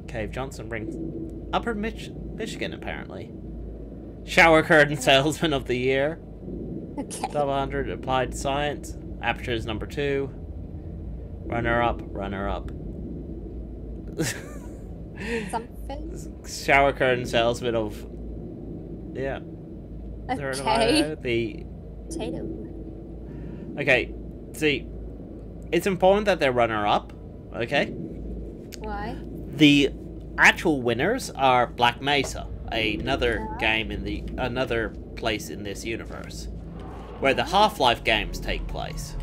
Cave Johnson brings upper Michigan, apparently. Shower curtain salesman of the year. Okay. Top 100 applied science. Aperture is #2. Runner up, runner up. Something. Shower curtain salesman of. Yeah. Okay. The. Potato. Okay, see, it's important that they're runner-up, okay? Why? The actual winners are Black Mesa, another game in the, another place in this universe, where the Half-Life games take place.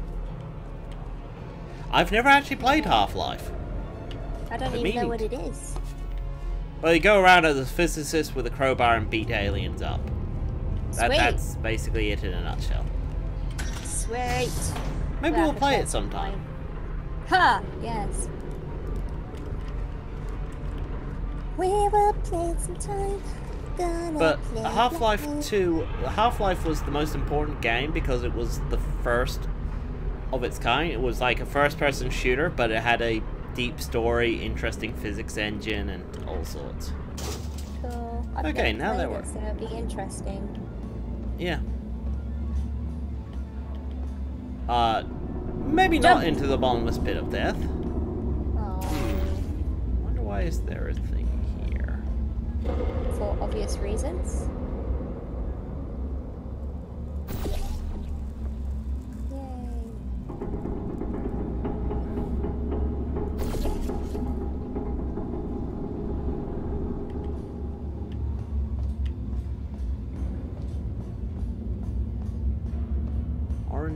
I've never actually played Half-Life. I don't even know what it is. Well, you go around as a physicist with a crowbar and beat aliens up. That's basically it in a nutshell. Wait. Maybe we'll play it sometime. Ha! Yes. We will play it sometime. But Half-Life 2, Half-Life was the most important game because it was the first of its kind. It was like a first-person shooter, but it had a deep story, interesting physics engine, and all sorts. Cool. Okay, now that works. So it'll be interesting. Yeah. Maybe not into the bottomless pit of death. I wonder why is there a thing here? For obvious reasons.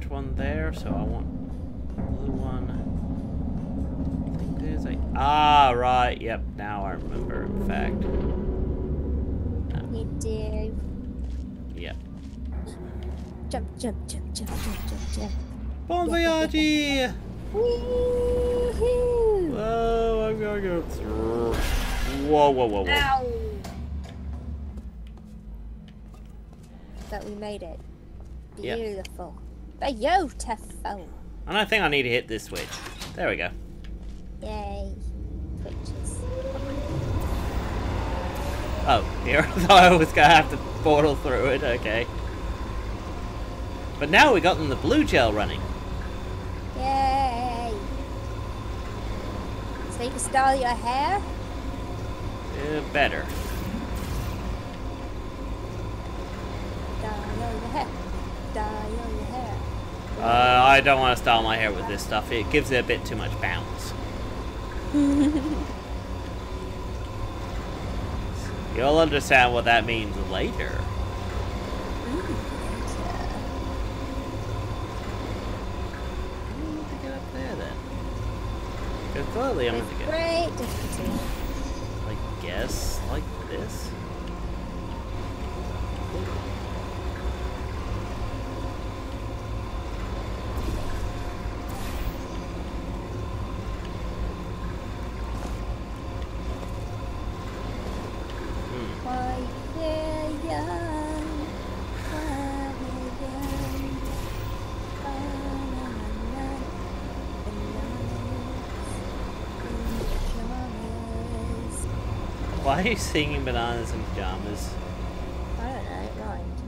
One there, so I want blue one. I think there's a right, yep, now I remember in fact. You do. Yep. Jump, jump, jump, jump, jump, jump, jump. Bon voyage! Woohoo! Oh, I'm gonna go through. Whoa, whoa, whoa, whoa. Ow. But we made it. Beautiful. Yep. Beautiful. And I think I need to hit this switch. There we go. Yay. Switches. Oh, here I thought I was going to have to portal through it, okay. But now we got the blue gel running. Yay. So you can style your hair? Better. Style your hair. Style your hair. I don't want to style my hair with this stuff. It gives it a bit too much bounce. You'll understand what that means later. I need to get up there then. Completely, I'm going to get. I guess like this. Why are you singing bananas and pajamas? I don't know, it rhymed.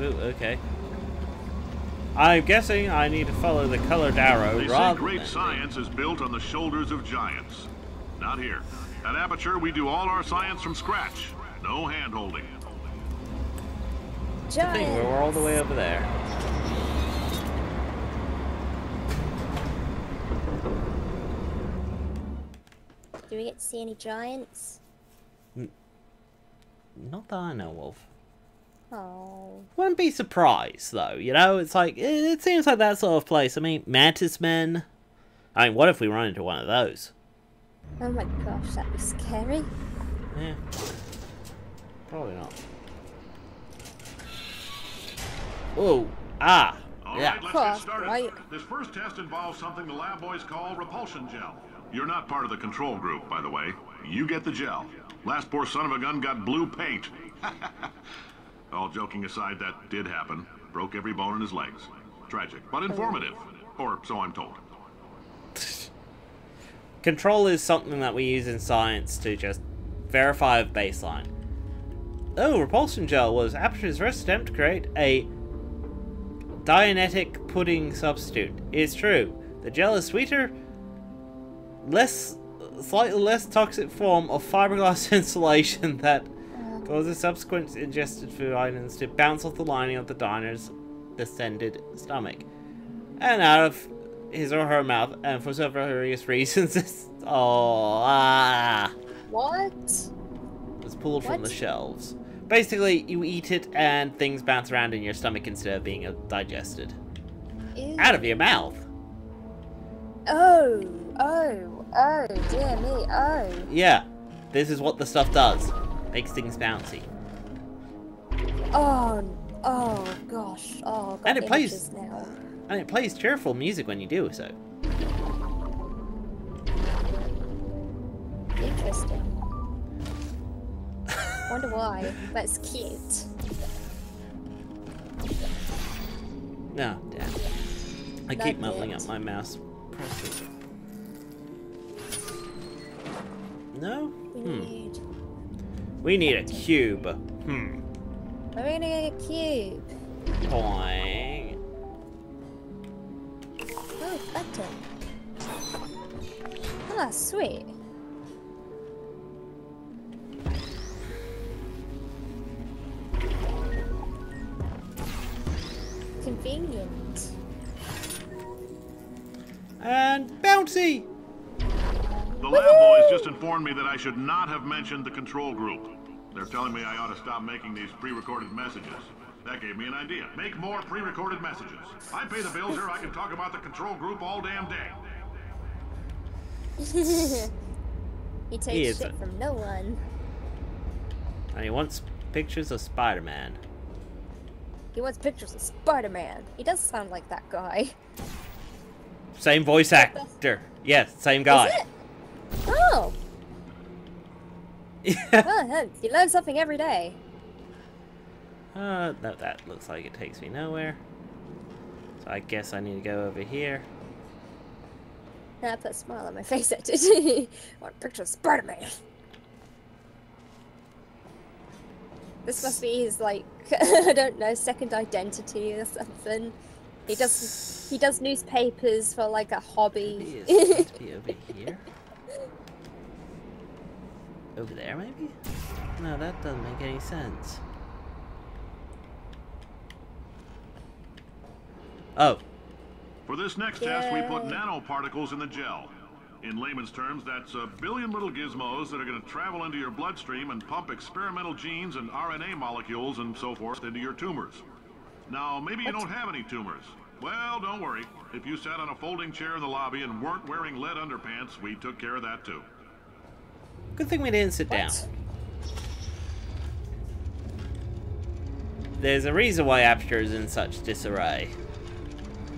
Ooh, okay. I'm guessing I need to follow the colored arrow rather than... Great science is built on the shoulders of giants. Not here. At Aperture, we do all our science from scratch. No hand-holding. Giants! I think we're all the way over there. Do we get to see any giants? Not that I know of. Oh. Wouldn't be surprised though, you know? It's like, it seems like that sort of place. I mean, mantis men. I mean, what if we run into one of those? Oh my gosh, that'd be scary. Yeah. Probably not. Ooh. Ah. Yeah. Alright, let's get started. Right. This first test involves something the lab boys call repulsion gel. You're not part of the control group, by the way. You get the gel. Last poor son of a gun got blue paint. All joking aside, that did happen. Broke every bone in his legs. Tragic, but informative. Or so I'm told. Control is something that we use in science to just verify a baseline. Oh, repulsion gel was Aperture's first attempt to create a dianetic pudding substitute. It's true. The gel is sweeter, slightly less toxic form of fiberglass insulation that causes subsequent ingested food items to bounce off the lining of the diner's distended stomach and out of his or her mouth, and for several various reasons it's... What? It's pulled from the shelves. Basically, you eat it and things bounce around in your stomach instead of being digested. Ew. Out of your mouth! Oh, oh, oh, dear me, oh. Yeah, this is what the stuff does. Makes things bouncy. Oh, oh gosh, oh, I've got images now. And it plays cheerful music when you do so. Interesting. Wonder why. That's cute. No, damn. I keep muddling up my mouse. No? We need a cube. We need a cube. Boing. Oh, button. Ah, oh, sweet. Convenient. And bouncy! The lab boys just informed me that I should not have mentioned the control group. They're telling me I ought to stop making these pre-recorded messages. That gave me an idea. Make more pre-recorded messages. I pay the bills here, I can talk about the control group all damn day. He takes shit from no one. And he wants pictures of Spider-Man. He wants pictures of Spider-Man. He does sound like that guy. Same voice actor. Yes, same guy. Is it? Oh. Yeah. Well, you learn something every day. No, that looks like it takes me nowhere. So I guess I need to go over here. I put a smile on my face at it. I want a picture of Spider-Man. This must be his, like, I don't know, second identity or something. He does newspapers for like a hobby. He is supposed to be over here. Over there maybe? No, that doesn't make any sense. Oh. For this next test, we put nanoparticles in the gel. In layman's terms, that's a billion little gizmos that are going to travel into your bloodstream and pump experimental genes and RNA molecules and so forth into your tumors. Now, maybe you don't have any tumors. Well, don't worry. If you sat on a folding chair in the lobby and weren't wearing lead underpants, we took care of that too. Good thing we didn't sit down. There's a reason why Aperture is in such disarray.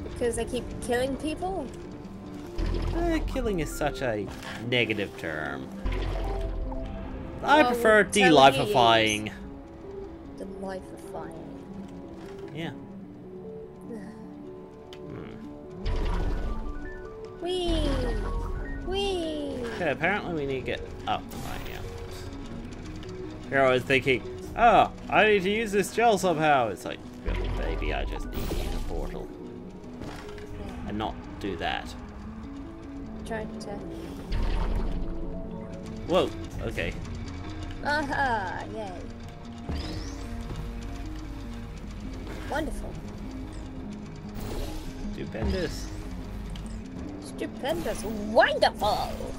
Because they keep killing people? Killing is such a negative term. I prefer delififying. Delififying. Yeah. Wee! Wee! Okay, apparently we need to get up right now. Here I was thinking, oh, I need to use this gel somehow. It's like, maybe I just need to use a portal. And not do that. Whoa, okay. Aha, yay. Wonderful. Stupendous. Stupendous, wonderful!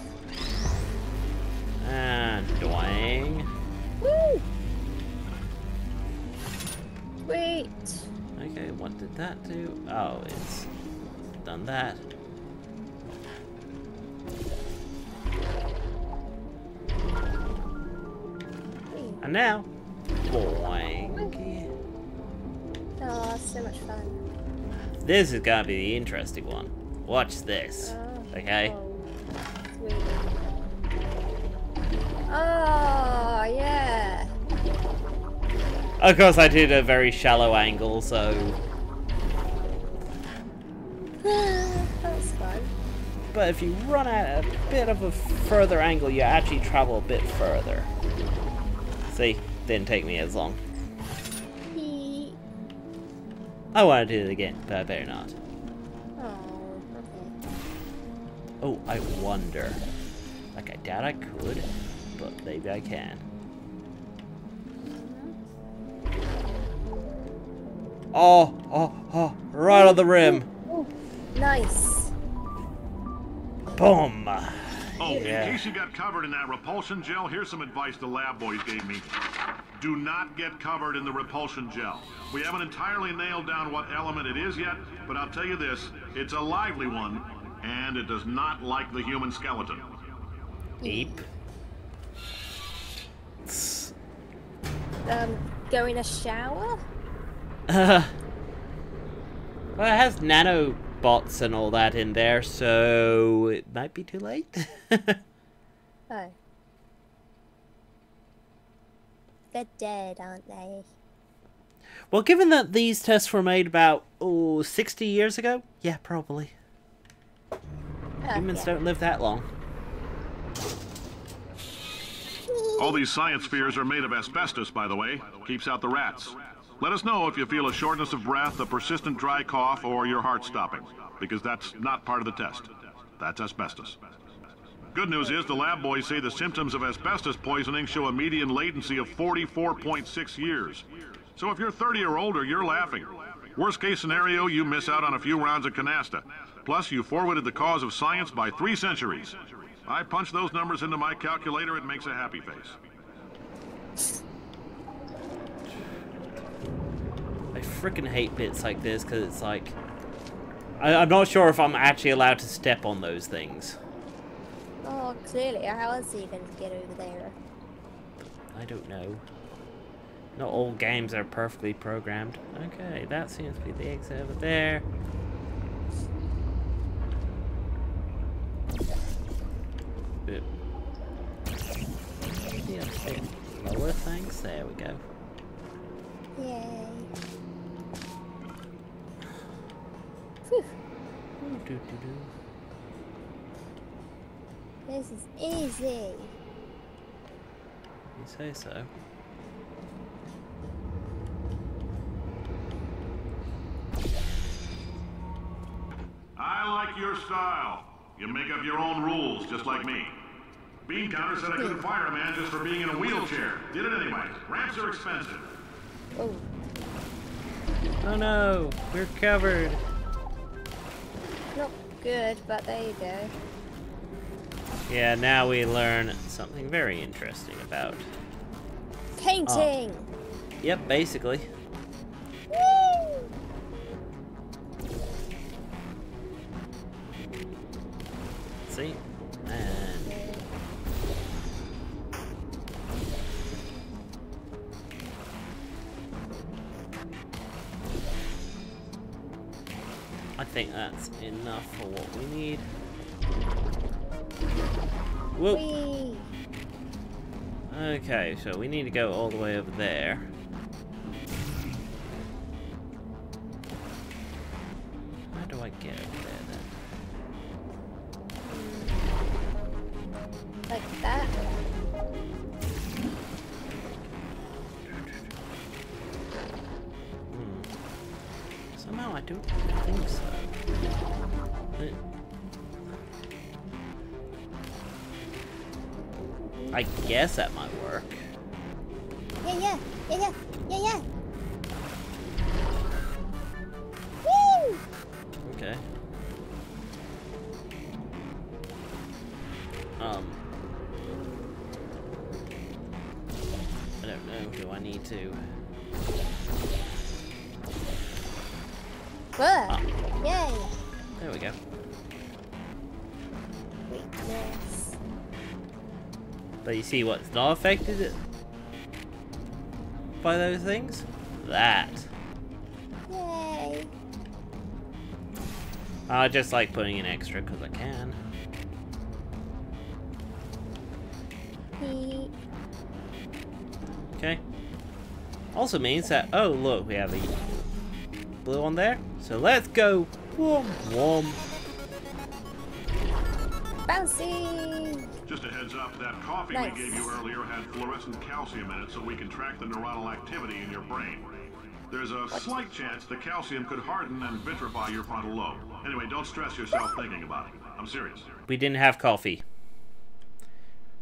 And doing. Woo! Wait. Okay, what did that do? Oh, it's done that. And now, boing. Oh, so much fun. This is gonna be the interesting one. Watch this, okay? Oh, Oh, yeah. Of course, I did a very shallow angle, so... That's fun. But if you run at a bit of a further angle, you actually travel a bit further. See? Didn't take me as long. I want to do it again, but I better not. Oh, okay. Oh, I wonder. Like, I doubt I could, but maybe I can. Oh, oh, oh, right on the rim. Ooh, ooh. Nice. Boom. Oh, yeah. In case you got covered in that repulsion gel, here's some advice the lab boys gave me. Do not get covered in the repulsion gel. We haven't entirely nailed down what element it is yet, but I'll tell you this, it's a lively one, and it does not like the human skeleton. Ape. Go in a shower? Well, it has nanobots and all that in there, so it might be too late. Oh. They're dead, aren't they? Well, given that these tests were made about, 60 years ago? Yeah, probably. Oh, humans don't live that long. All these science spheres are made of asbestos, by the way. Keeps out the rats. Let us know if you feel a shortness of breath, a persistent dry cough, or your heart stopping, because that's not part of the test. That's asbestos. Good news is the lab boys say the symptoms of asbestos poisoning show a median latency of 44.6 years. So if you're 30 or older, you're laughing. Worst case scenario, you miss out on a few rounds of canasta. Plus, you forwarded the cause of science by 3 centuries. I punch those numbers into my calculator, it makes a happy face. I frickin' hate bits like this, because it's like... I'm not sure if I'm actually allowed to step on those things. Oh, clearly. How else are you going to get over there? I don't know. Not all games are perfectly programmed. Okay, that seems to be the exit over there. Yeah, lower things. There we go. Yay. Whew. Ooh, doo, doo, doo. This is easy. You say so. I like your style. You make up your own rules, just like me. Bean counter said I couldn't fire a man just for being in a wheelchair. Did it anyway. Ramps are expensive. Oh. Oh no, we're covered. Not good, but there you go. Yeah, now we learn something very interesting about painting. Oh. Yep, basically. Woo! See? And I think that's enough for what we need. Whoop. Whee. Okay, so we need to go all the way over there. How do I get over there then? Like that? Hmm. Somehow I don't think so. I guess that might work. Yeah, yeah, yeah, yeah, yeah, yeah. Woo! Okay. I don't know. Do I need to? What? Oh. Yay! There we go. Weakness. But you see what's not affected by those things? That. Yay. I just like putting in extra because I can. Happy. Okay. Also means that, oh look, we have a blue one there. So let's go. Warm, warm. Bouncy. Just a heads up, that coffee we gave you earlier had fluorescent calcium in it, so we can track the neuronal activity in your brain. There's a slight chance the calcium could harden and vitrify your frontal lobe. Anyway, don't stress yourself thinking about it. I'm serious. We didn't have coffee.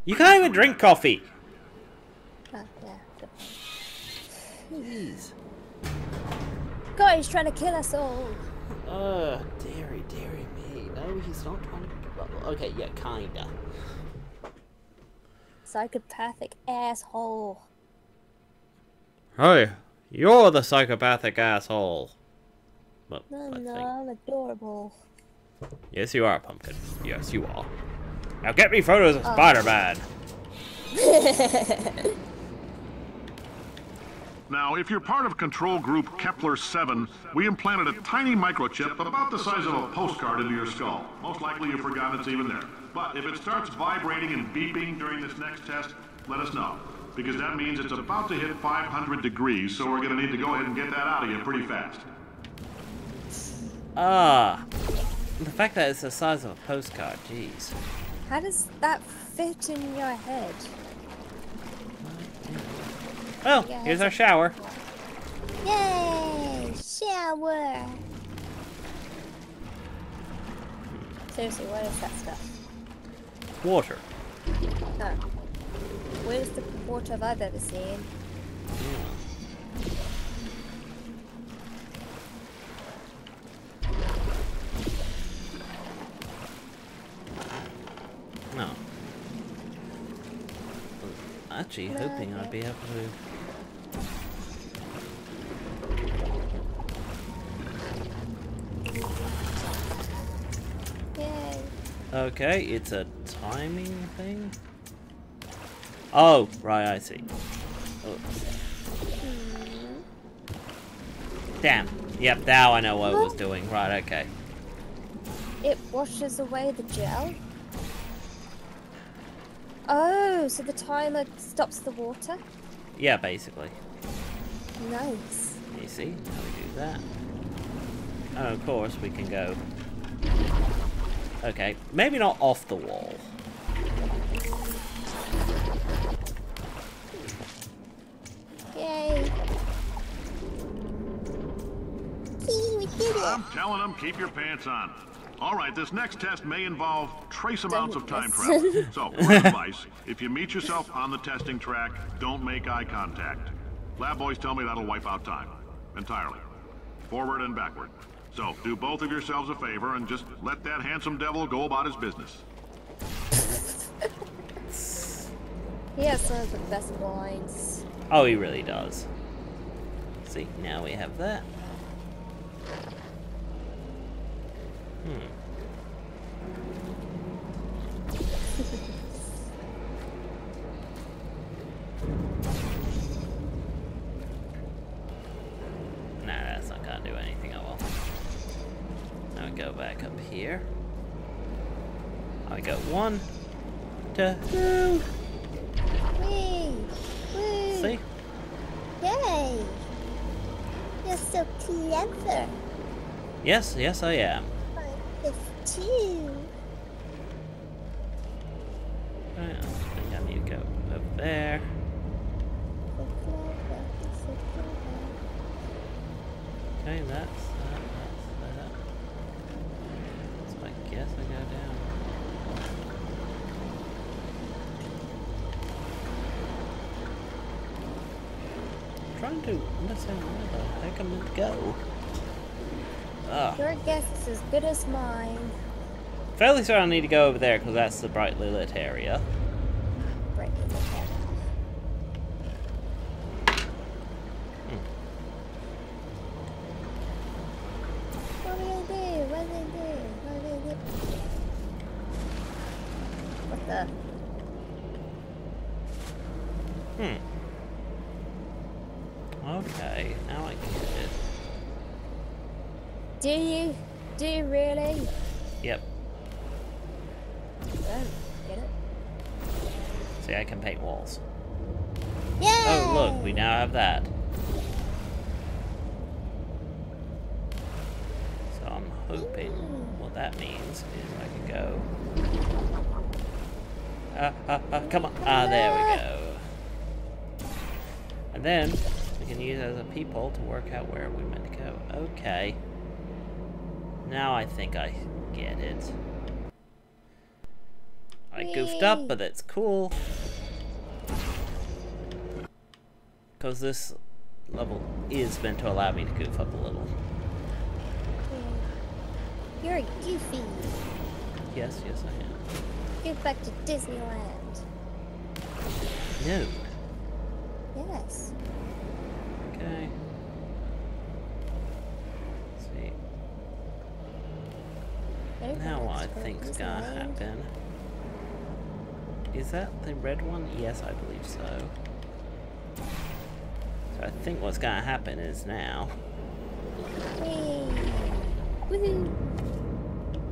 You can't even drink coffee. Jeez. God, he's trying to kill us all. Oh, dearie me. No, he's not trying to... Okay, yeah, kinda. Psychopathic asshole. Hey, you're the psychopathic asshole. Well, no, I'm adorable. Yes, you are, Pumpkin. Yes, you are. Now get me photos of Spider-Man. Now, if you're part of control group Kepler-7, we implanted a tiny microchip about the size of a postcard into your skull. Most likely you forgot it's even there. But if it starts vibrating and beeping during this next test, let us know. Because that means it's about to hit 500 degrees, so we're going to need to go ahead and get that out of you pretty fast. Ah. The fact that it's the size of a postcard, jeez. How does that fit in your head? Oh, yes. Here's our shower. Yay! Shower! Seriously, what is that stuff? Water. No. Where's the water I've ever seen? No. I'm actually hoping I'd be able to... Okay, it's a timing thing. Oh, right, I see. Oh. Damn. Yep, now I know what it was doing. Right, okay. It washes away the gel. Oh, so the timer stops the water? Yeah, basically. Nice. You see how we do that? Oh, of course, we can go... Okay, maybe not off the wall. Yay! See, we did it! I'm telling them, keep your pants on. All right, this next test may involve trace amounts of time travel. So, for advice, if you meet yourself on the testing track, don't make eye contact. Lab boys tell me that'll wipe out time. Entirely. Forward and backward. So, do both of yourselves a favor and just let that handsome devil go about his business. He has some of the best lines. Oh, he really does. See, now we have that. Nah, that's not gonna do anything. I will. Now we go back up here. I got 1, 2, 3. Wee! Wee! See? Yay! You're so clever. Yes, yes I am. It's two. Right, I think I need to go up there. Okay, that's... Yes, I go down. I'm trying to understand where the heck I'm gonna go. Ah. Your guess is as good as mine. Fairly certain I need to go over there because that's the brightly lit area. Brightly lit area. What do you do? What do you do? What the? Okay, now I get it. Do you really? Yep. I don't get it. See, I can paint walls. Yay! Oh, look, we now have that. So I'm hoping what that means is I can go... come on. Ah, there we go. And then we can use it as a peephole to work out where we meant to go. Okay. Now I think I get it. I goofed up, but that's cool. Because this level is meant to allow me to goof up a little. You're goofy. Yes, yes I am. Get back to Disneyland. No. Yes. Okay. Let's see. Now what I think's gonna happen. Is that the red one? Yes, I believe so. So I think what's gonna happen is now. Yay! Woohoo!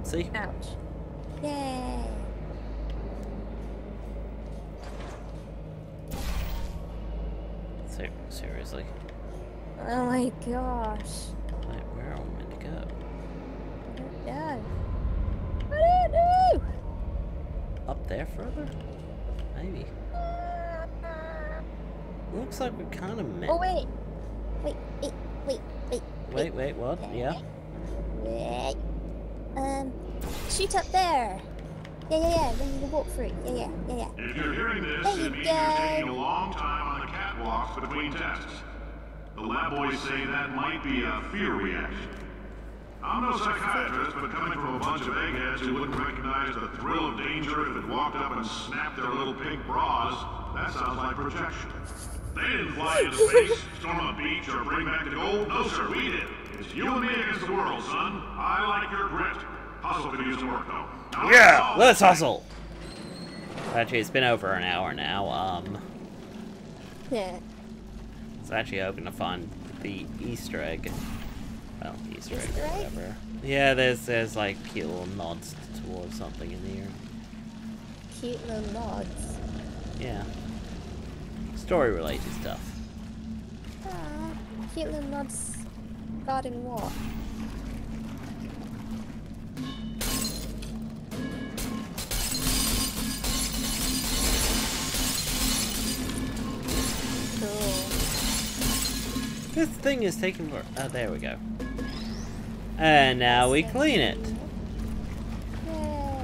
See? Ouch. Yay! Seriously. Oh my gosh. Like, where are we meant to go? I don't know! Up there further? Maybe. Looks like we kind of meant... Oh, wait! Wait, what? Yeah? Wait. Shoot up there! Yeah, then you can walk through. Yeah. If you're hearing this, it means you're taking a long time on the catwalks between tests. The lab boys say that might be a fear reaction. I'm no psychiatrist, but coming from a bunch of eggheads who wouldn't recognize the thrill of danger if it walked up and snapped their little pink bras, that sounds like projection. They didn't fly into space, storm a beach, or bring back the gold. No, sir, we did. It's you and me against the world, son. I like your grit. Hustle could use some work, though. Yeah, let's hustle. Actually, it's been over an hour now. Yeah. I was actually hoping to find the Easter egg. Well, Easter egg or whatever. Yeah, there's like cute little nods towards something in here. Cute little nods. Yeah. Story-related stuff. Ah, cute little nods. Regarding what? This thing is taking work. Oh, there we go. And now we clean it. Yay.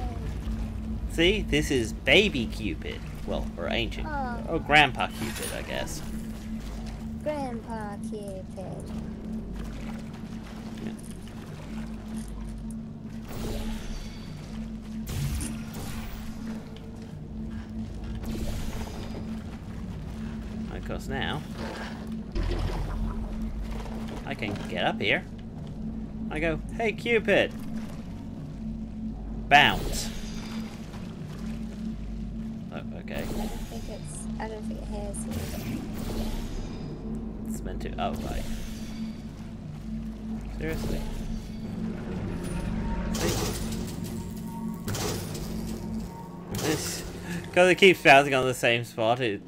See, this is baby Cupid. Well, or ancient. Oh. Or Grandpa Cupid, I guess. Grandpa Cupid. Yeah. Of course, now I can get up here. I go, hey Cupid! Bounce! Oh, okay. I don't think it has. It's meant to, oh, right. Seriously? See? This, because it keeps bouncing on the same spot, it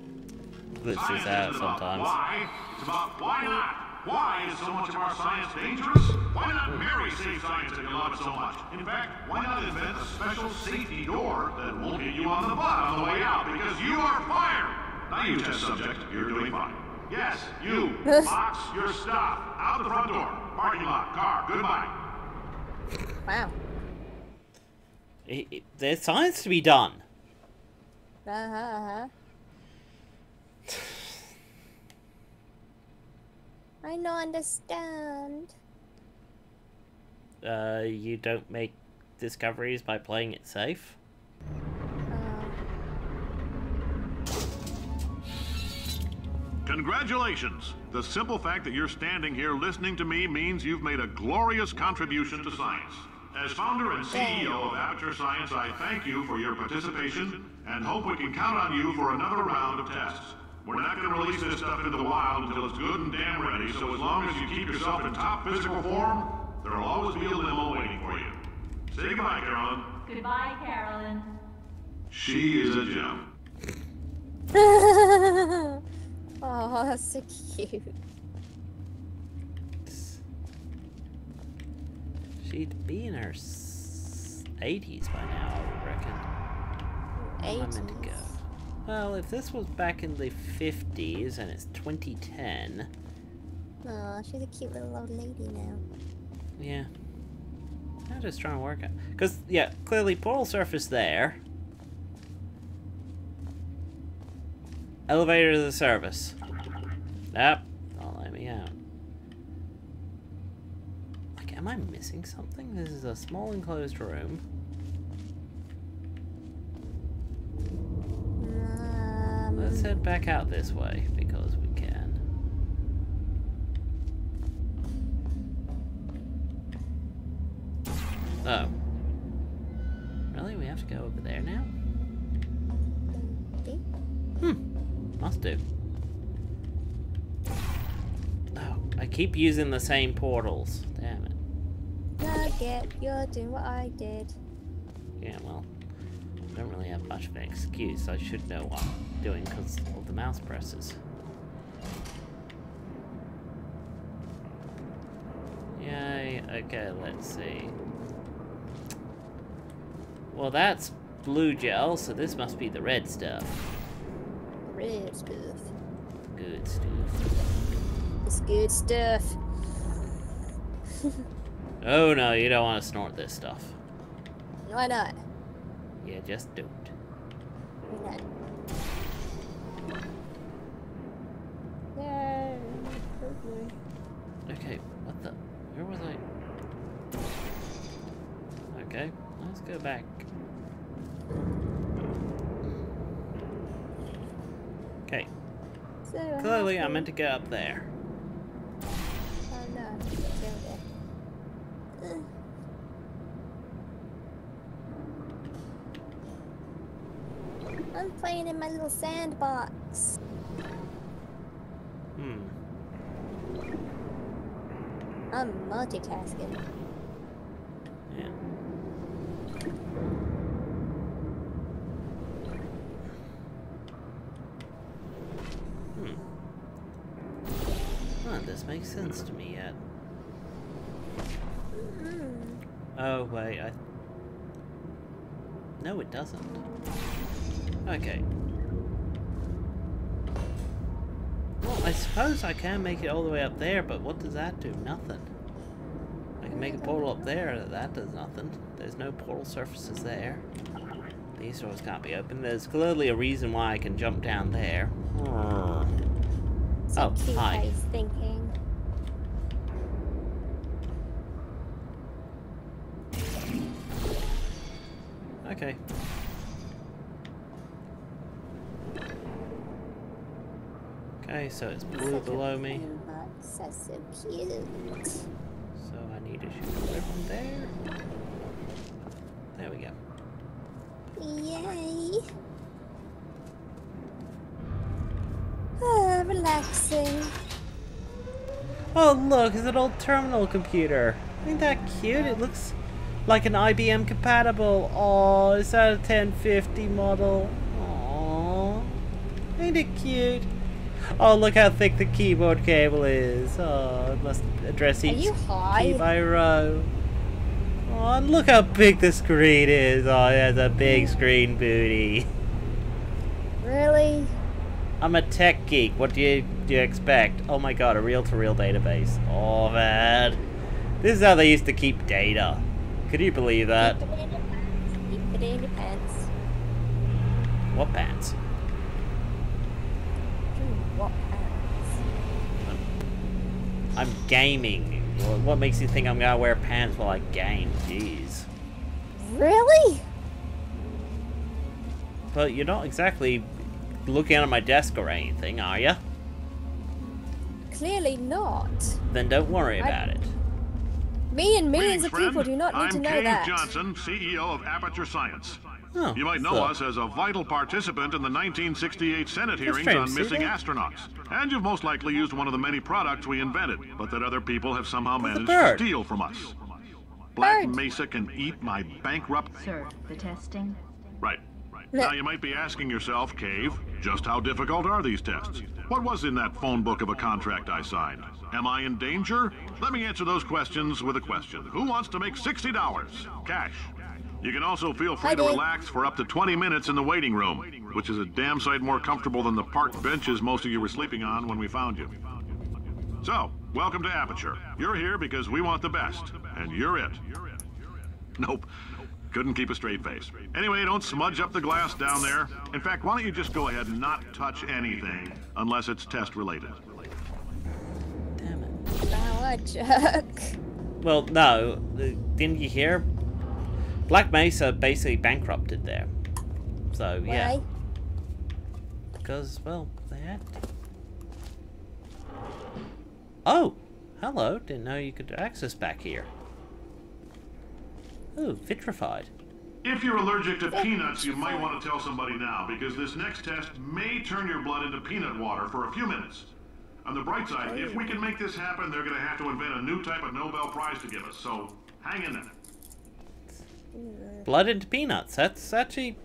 glitches out sometimes. Why? It's about why not? Why is so much of our science dangerous? Why not marry safe science if you love it so much? In fact, why not invent a special safety door that won't hit you on the butt on the way out because you are fired? Now you, test subject, you're doing fine. Yes, you. Box your stuff. Out the front door. Parking lot. Car. Goodbye. Wow. There's science to be done. I don't understand. You don't make discoveries by playing it safe? Congratulations! The simple fact that you're standing here listening to me means you've made a glorious contribution to science. As founder and CEO of Aperture Science, I thank you for your participation and hope we can count on you for another round of tests. We're not going to release this stuff into the wild until it's good and damn ready, so as long as you keep yourself in top physical form, there'll always be a limo waiting for you. Say goodbye, Carolyn. Goodbye, Carolyn. She is a gem. Oh, that's so cute. She'd be in her 80s by now, I reckon. 80s? I meant to go. Well, if this was back in the 50s and it's 2010... Aw, she's a cute little old lady now. Yeah. I'm just trying to work out. Because, yeah, clearly portal surface there. Elevator to the surface. Nope. Don't let me out. Like, am I missing something? This is a small enclosed room. Let's head back out this way, because we can. Oh. Really? We have to go over there now? Hmm. Must do. Oh, I keep using the same portals. Damn it. Nugget, you're doing what I did. Yeah, well, I don't really have much of an excuse. I should know what I'm doing because of the mouse presses. Yay. Okay, let's see. Well, that's blue gel, so this must be the red stuff. Red stuff. Good stuff. It's good stuff. Oh no, you don't want to snort this stuff. Why not? Yeah, just don't. Why not? Yay! Okay, what the? Where was I? Okay, let's go back. Okay. So clearly, I meant to get up there. Oh no, I meant to go there. I'm playing in my little sandbox. Hmm. I'm multitasking. Yeah. Well, this makes sense to me yet. Mm-hmm. Oh wait, I... No, it doesn't. Okay. Well, I suppose I can make it all the way up there, but what does that do? Nothing. I can make a portal up there, that does nothing. There's no portal surfaces there. These doors can't be opened. There's clearly a reason why I can jump down there. So oh, hi. Thinking. Okay. Okay, so it's blue such below me. Box. That's so cute. So I need to shoot a ribbon there. There we go. Yay! Oh, relaxing. Oh look, it's an old terminal computer. Ain't that cute? It looks like an IBM compatible. Oh, is that a 1050 model? Oh, ain't it cute? Oh, look how thick the keyboard cable is. Oh, it must address each key by row. Oh, and look how big the screen is. Oh, it has a big screen booty. Really? I'm a tech geek. What do you expect? Oh my god, a reel-to-reel database. Oh, man. This is how they used to keep data. Could you believe that? Keep it in your pants. Keep it in your pants. What pants? I'm gaming. What makes you think I'm gonna wear pants while I game? Jeez. Really? But you're not exactly looking at my desk or anything, are you? Clearly not. Then don't worry about it. Me and millions of people do not need to know that. I'm Cave Johnson, CEO of Aperture Science. Oh, you might know us as a vital participant in the 1968 Senate hearings on missing astronauts. And you've most likely used one of the many products we invented, but that other people have somehow managed to steal from us. Black Mesa can eat my bankrupt... Sir, the testing? Right. Now you might be asking yourself, Cave, just how difficult are these tests? What was in that phone book of a contract I signed? Am I in danger? Let me answer those questions with a question. Who wants to make $60? Cash. You can also feel free to relax for up to 20 minutes in the waiting room, which is a damn sight more comfortable than the park benches most of you were sleeping on when we found you. So, welcome to Aperture. You're here because we want the best, and you're it. Nope. Couldn't keep a straight face. Anyway, don't smudge up the glass down there. In fact, why don't you just go ahead and not touch anything unless it's test-related. Damn it. What, Chuck? Well, no. Didn't you hear? Black Mesa basically bankrupted there. So, yeah. Why? Because, well, they had to. Oh! Hello. Didn't know you could access back here. Ooh, vitrified. If you're allergic to peanuts, you might want to tell somebody now, because this next test may turn your blood into peanut water for a few minutes. On the bright side, if we can make this happen, they're going to have to invent a new type of Nobel Prize to give us, so hang in there. Blood into peanuts. That's actually...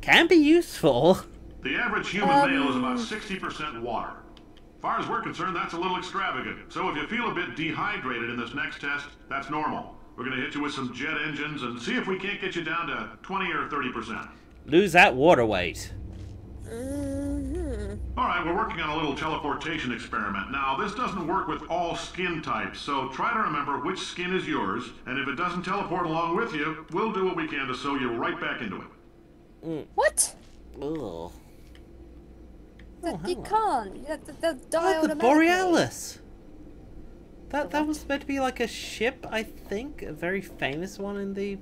can be useful. The average human male is about 60% water. Far as we're concerned, that's a little extravagant. So if you feel a bit dehydrated in this next test, that's normal. We're going to hit you with some jet engines and see if we can't get you down to 20 or 30%. Lose that water weight. All right, we're working on a little teleportation experiment. Now, this doesn't work with all skin types, so try to remember which skin is yours, and if it doesn't teleport along with you, we'll do what we can to sew you right back into it. What? Ugh. Oh, you can't. You have to die the Borealis. That was meant to be like a ship, I think, a very famous one in the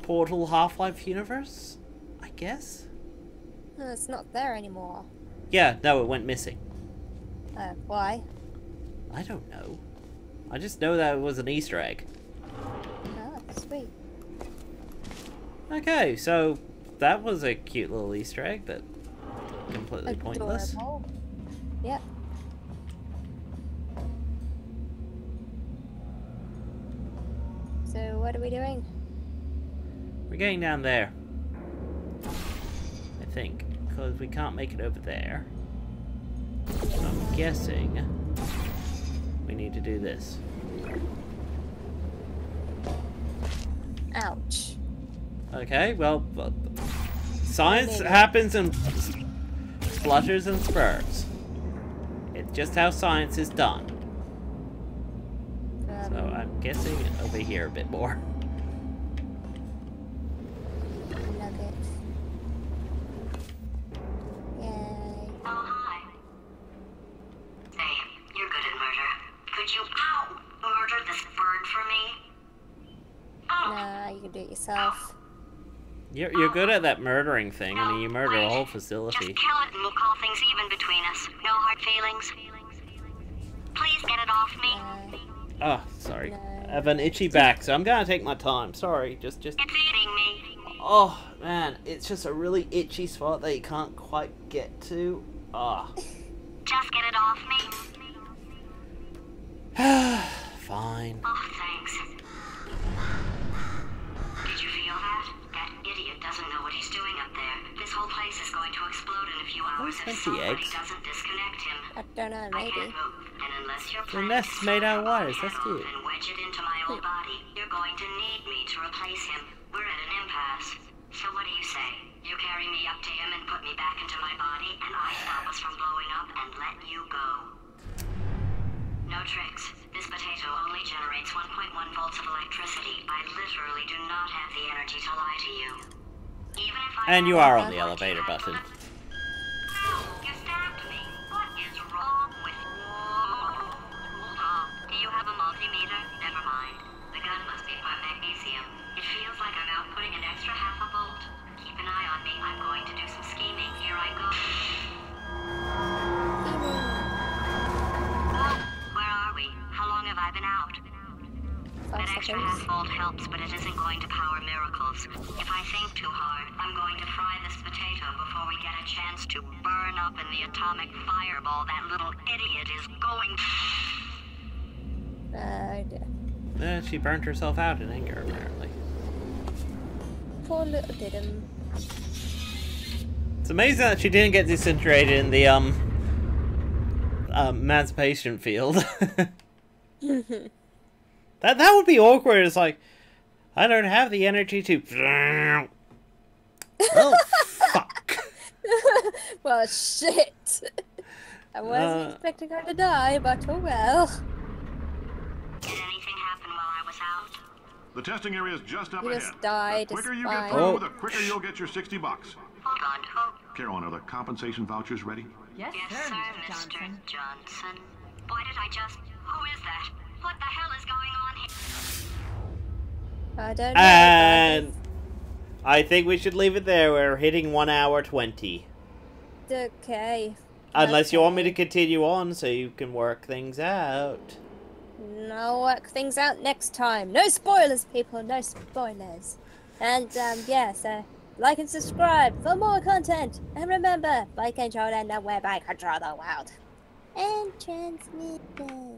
Portal Half-Life universe, I guess. No, it's not there anymore. Yeah, no, it went missing. Why? I don't know. I just know that it was an Easter egg. Oh, sweet. Okay, so that was a cute little Easter egg, but. Completely pointless. Yep. So what are we doing? We're going down there. I think. Because we can't make it over there. So I'm guessing we need to do this. Ouch. Okay, well, science happens in... splutters and spurs. It's just how science is done. So I'm guessing over here a bit more. Nuggets. Yay. Oh, hi. Sam, you're good at murder. Could you murder this bird for me? Nah, you can do it yourself. You're good at that murdering thing. No, I mean, you murder a whole facility. Just kill it and we'll call things even between us. No hard feelings. Please get it off me. Oh, sorry. No. I have an itchy back, so I'm gonna take my time. Sorry, just. It's eating me. Oh man, it's just a really itchy spot that you can't quite get to. Ah. Oh. Just get it off me. Fine. Oh, thanks. Did you feel that? That idiot doesn't know what he's doing up there. This whole place is going to explode in a few hours if somebody doesn't disconnect him. I don't know, maybe. The nest's made out of wires, that's cute. And wedge it into my old body. You're going to need me to replace him. We're at an impasse. So what do you say? You carry me up to him and put me back into my body, and I stop us from blowing up and let you go. No tricks. This potato only generates 1.1 volts of electricity. I literally do not have the energy to lie to you. Even if I... And you are on the elevator button. Ow! You stabbed me. What is wrong with you? Hold on. Do you have a multimeter? Never mind. The gun must be my magnesium. It feels like I'm outputting an extra half a volt. Keep an eye on me. I'm going to do some scheming. Here I go. How long have I been out? That extra half volt helps, but it isn't going to power miracles. If I think too hard, I'm going to fry this potato before we get a chance to burn up in the atomic fireball that little idiot is going to... she burned herself out in anger, apparently. poor little diddum. It's amazing that she didn't get disintegrated in the emancipation field. That would be awkward. It's like, I don't have the energy to. Oh fuck! Well, shit. I wasn't expecting her to die, but oh well. Did anything happen while I was out? The testing area is just up ahead. Just died. The quicker you get through, the quicker you'll get your $60. Oh God. Carolyn, are the compensation vouchers ready? Yes, sir, Mr. Johnson. Why did I just? Who is that? What the hell is going on here? I don't know. And I think we should leave it there. We're hitting 1 hour 20. Okay. Unless you want me to continue on so you can work things out. I'll work things out next time. No spoilers, people. No spoilers. And yeah, so like and subscribe for more content. And remember, by control and the web, I control the world. And transmit them.